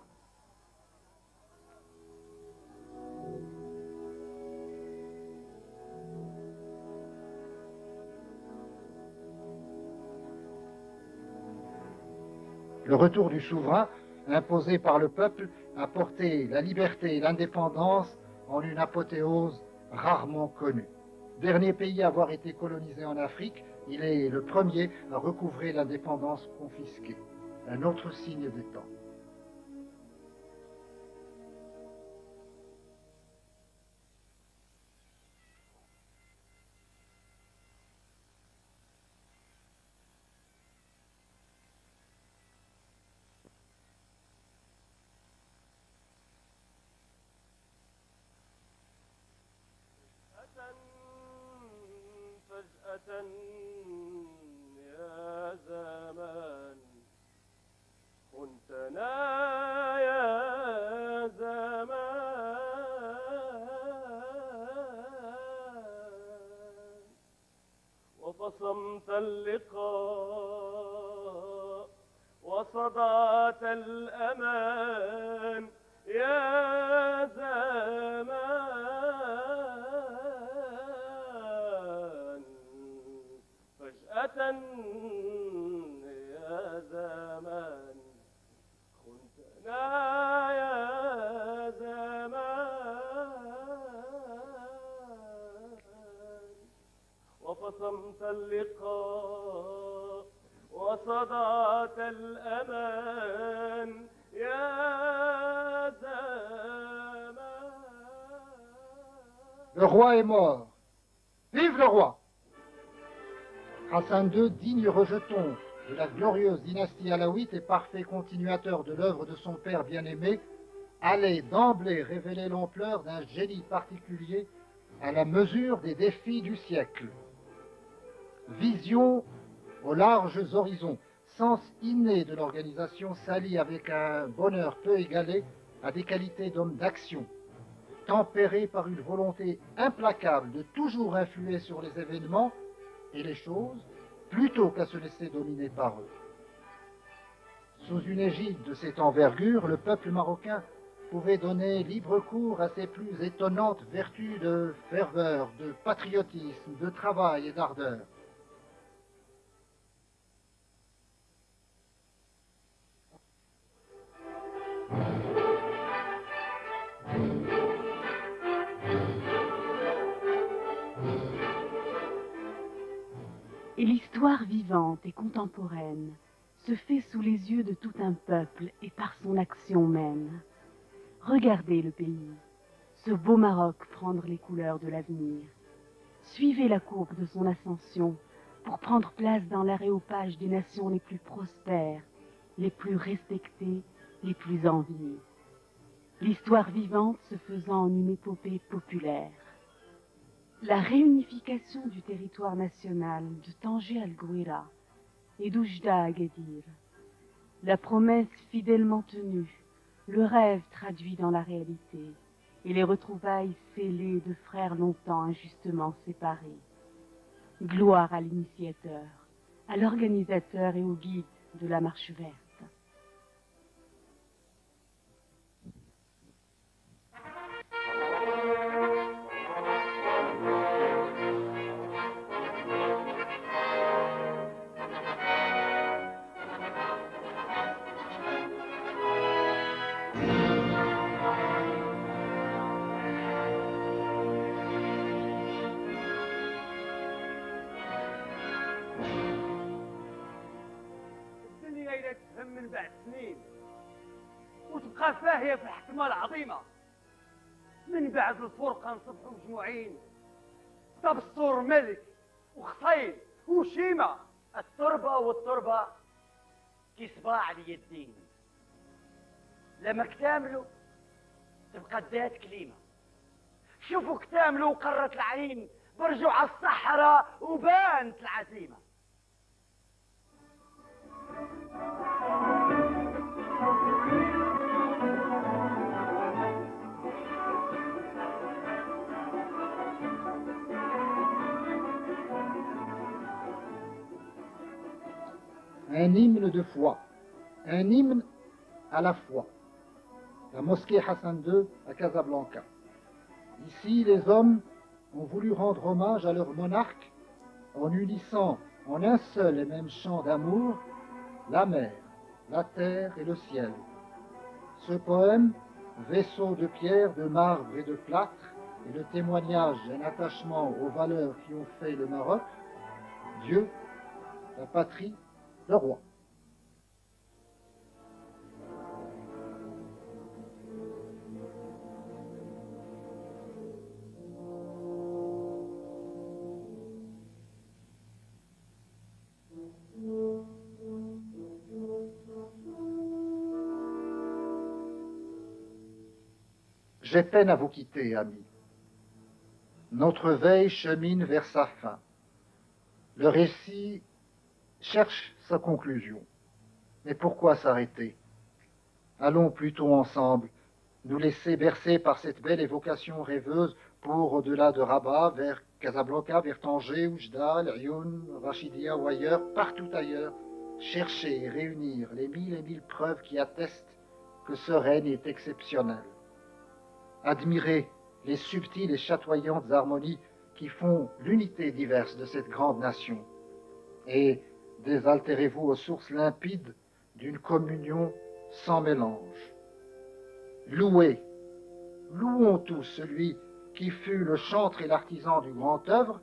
Le retour du souverain imposée par le peuple, a porté la liberté et l'indépendance en une apothéose rarement connue. Dernier pays à avoir été colonisé en Afrique, il est le premier à recouvrer l'indépendance confisquée. Un autre signe des temps. وصمت اللقاء وصدعت الأمان يا زمان فجأة يا زمان خنتنا يا زمان وفصمت اللقاء وصدعت الأمان يا زمان. Le roi est mort. Vive le roi! Hassan II, digne rejeton de la glorieuse dynastie alaouite et parfait continuateur de l'œuvre de son père bien-aimé, allait d'emblée révéler l'ampleur d'un génie particulier à la mesure des défis du siècle. Vision aux larges horizons, sens inné de l'organisation s'allie avec un bonheur peu égalé à des qualités d'homme d'action, tempéré par une volonté implacable de toujours influer sur les événements et les choses plutôt qu'à se laisser dominer par eux. Sous une égide de cette envergure, le peuple marocain pouvait donner libre cours à ses plus étonnantes vertus de ferveur, de patriotisme, de travail et d'ardeur. Et l'histoire vivante et contemporaine se fait sous les yeux de tout un peuple et par son action même. Regardez le pays, ce beau Maroc prendre les couleurs de l'avenir. Suivez la courbe de son ascension pour prendre place dans l'aréopage des nations les plus prospères, les plus respectées, les plus enviées. L'histoire vivante se faisant en une épopée populaire. La réunification du territoire national de Tanger-Al et d'Oujda-Agadir, la promesse fidèlement tenue, le rêve traduit dans la réalité et les retrouvailles scellées de frères longtemps injustement séparés. Gloire à l'initiateur, à l'organisateur et au guide de la marche verte. من بعد سنين وتبقى فاهية في الحكمة العظيمة من بعد الفرقة نصبحوا مجموعين تبصر ملك وخصيل وشيمة التربة والتربة كيصباع على يدين لما كتاملوا تبقى ذات كلمة شوفوا كتاملوا وقرت العين برجوع الصحراء وبانت العزيمة. Un hymne de foi, un hymne à la foi. La mosquée Hassan II à Casablanca. Ici, les hommes ont voulu rendre hommage à leur monarque en unissant en un seul et même chant d'amour la mer, la terre et le ciel, Ce poème, vaisseau de pierre, de marbre et de plâtre, et le témoignage d'un attachement aux valeurs qui ont fait le Maroc, Dieu, la patrie, le roi. J'ai peine à vous quitter, amis. Notre veille chemine vers sa fin. Le récit cherche sa conclusion. Mais pourquoi s'arrêter? Allons plutôt ensemble, nous laisser bercer par cette belle évocation rêveuse pour au-delà de Rabat, vers Casablanca, vers Tanger, Oujda, Layoun, Rachidia ou ailleurs, partout ailleurs, chercher et réunir les mille et mille preuves qui attestent que ce règne est exceptionnel. Admirer les subtiles et chatoyantes harmonies qui font l'unité diverse de cette grande nation. Et désaltérez-vous aux sources limpides d'une communion sans mélange. Louez, louons tous celui qui fut le chantre et l'artisan du grand œuvre,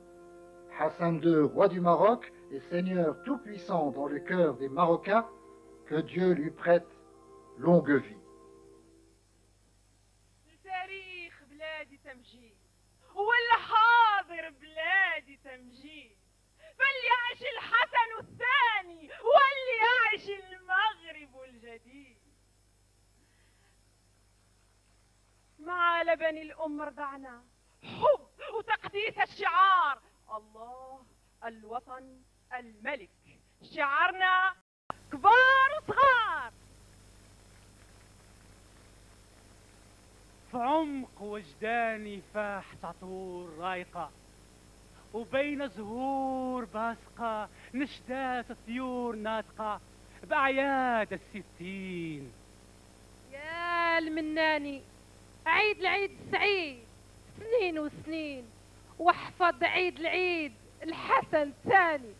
Hassan II, roi du Maroc et seigneur tout-puissant dans le cœur des Marocains, que Dieu lui prête longue vie. والحاضر بلادي تمجيد، فليعش الحسن الثاني وليعش المغرب الجديد. مع لبن الأم رضعنا حب وتقديس الشعار الله الوطن الملك، شعارنا كبار وصغار. في عمق وجداني فاح عطور رايقة وبين زهور باسقة نشدات الطيور ناطقة بأعياد الستين. يا المناني عيد العيد السعيد سنين وسنين واحفظ عيد العيد الحسن الثاني.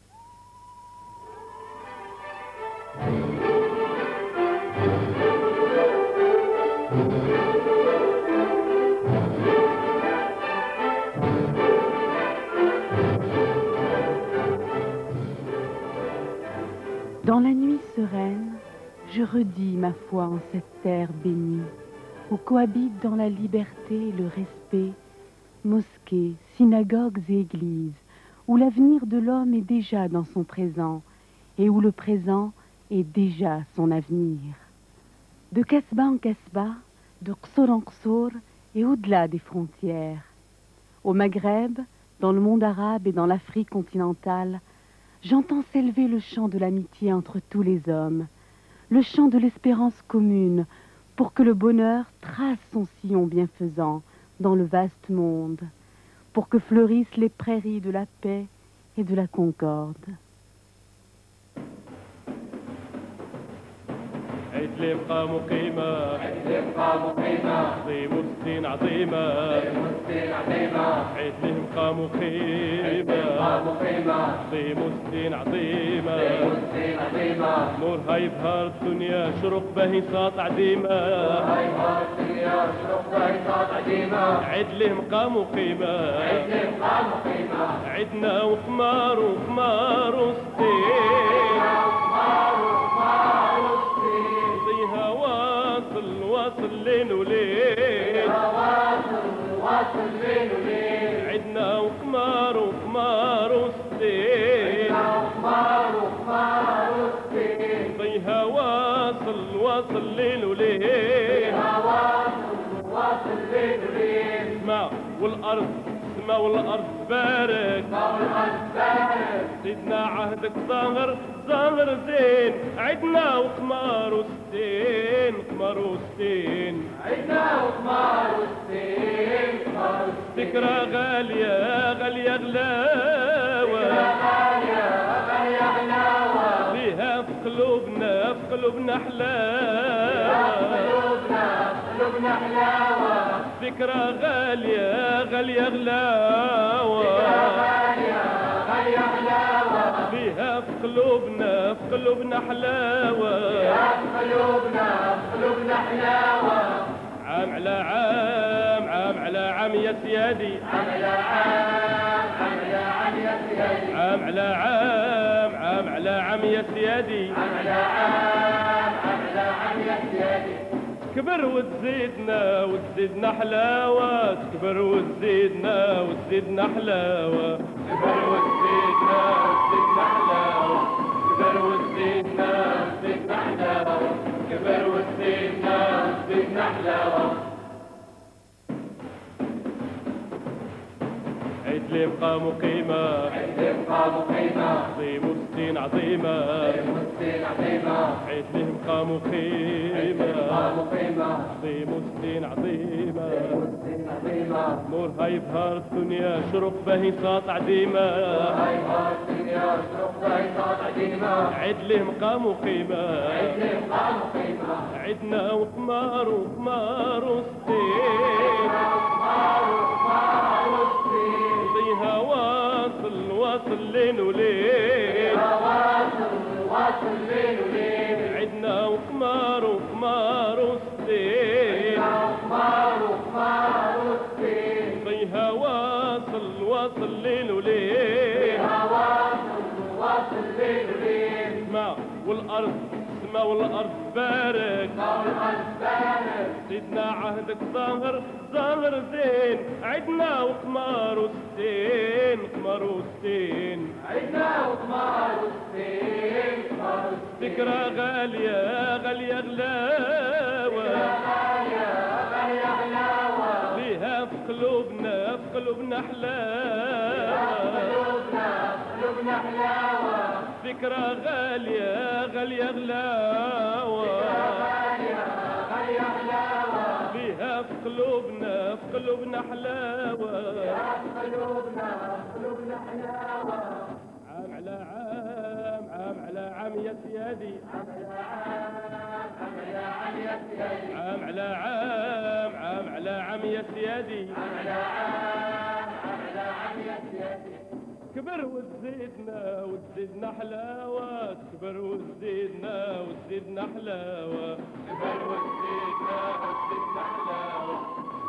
Dans la nuit sereine, je redis ma foi en cette terre bénie, où cohabitent dans la liberté et le respect, mosquées, synagogues et églises, où l'avenir de l'homme est déjà dans son présent, et où le présent est déjà son avenir. De Kasbah en Kasbah, de Qsor en Qsor et au-delà des frontières. Au Maghreb, dans le monde arabe et dans l'Afrique continentale, j'entends s'élever le chant de l'amitié entre tous les hommes, le chant de l'espérance commune, pour que le bonheur trace son sillon bienfaisant dans le vaste monde, pour que fleurissent les prairies de la paix et de la concorde. نور هاي بهار الدنيا شروق باهي ساطع ديما عد له مقام وقيمة عدنا وخمار وخمار وسطين واصل لين وليل واصل لين وليل عدنا وقمار وقمار وسطين بيها واصل واصل لين وليل واصل لين وليل اسمع والارض سما والارض بارك سيدنا عهدك ظاهر ظاهر زين عدنا وقمار وستين قمار وستين عدنا وقمار وستين قمار وستين ذكرى غالية غالية غلاوة ذكرى غالية غالية غلاوة ليها في قلوبنا في قلوبنا حلاوة ذكرى غالية غالية غلاوة بها في قلوبنا في قلوبنا حلاوة عام على عام عام على عام يد في يدي عام على عام عام على عام يد في يدي عام على عام عام على عام يد في يدي عام على عام عام على عام يد في يدي تكبر وتزيدنا وتزيدنا حلاوة تكبر وتزيدنا وتزيدنا حلاوة تكبر وتزيدنا وتزيدنا حلاوة تكبر وتزيدنا وتزيدنا حلاوة تكبر وتزيدنا وتزيدنا حلاوة عيد اللي يبقى مقيمة عيد اللي يبقى مقيمة عظيمة وستين عظيمة وستين عظيمة عيد اللي يبقى مقيمة عظيم وستين عظيمة نورها يبهر الدنيا شروق باهي ساطع ديما نورها يبهر الدنيا شروق باهي ساطع ديما عيد ليه مقام وقيمة عيد ليه مقام وقيمة عيدنا وقمار وقمار وستين وقمار وقمار وستين ضيها واصل واصل لين وليل واصل واصل لين وليل عيدنا وقمار وقمار وستين فيها واصل واصل ليل وليل واصل واصل ليل وليل السماء والأرض السماء والأرض بارك سيدنا عهدك ظاهر ظاهر زين عدنا وقمار وستين قمار وستين عدنا وقمار وستين قمار وستين ذكرى غالية غالية غلاوة قلوبنا في قلوبنا حلاوة قلوبنا حلاوة ذكرى غالية غالية غلاوة غالية غالية غلاوة فيها في قلوبنا في قلوبنا حلاوة في قلوبنا في قلوبنا حلاوة عام على عام عام على عام يد في يدي عام على عام عام على عام يد في يدي عام على عام عام على عام يا سيادي عام على عام يا سيادي كبر وتزيدنا وتزيدنا حلاوة كبر وتزيدنا وتزيدنا حلاوة كبر وتزيدنا وتزيدنا حلاوة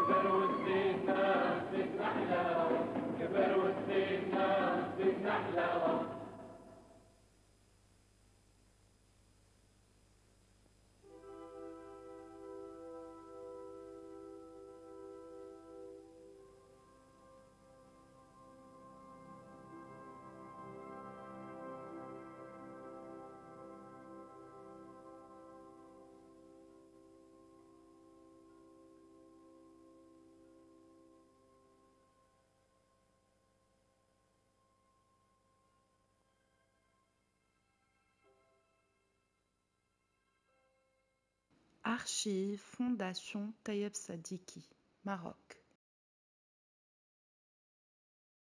كبر وتزيدنا وتزيدنا حلاوة كبر وتزيدنا وتزيدنا حلاوة Archives Fondation Taïeb Sadiki, Maroc.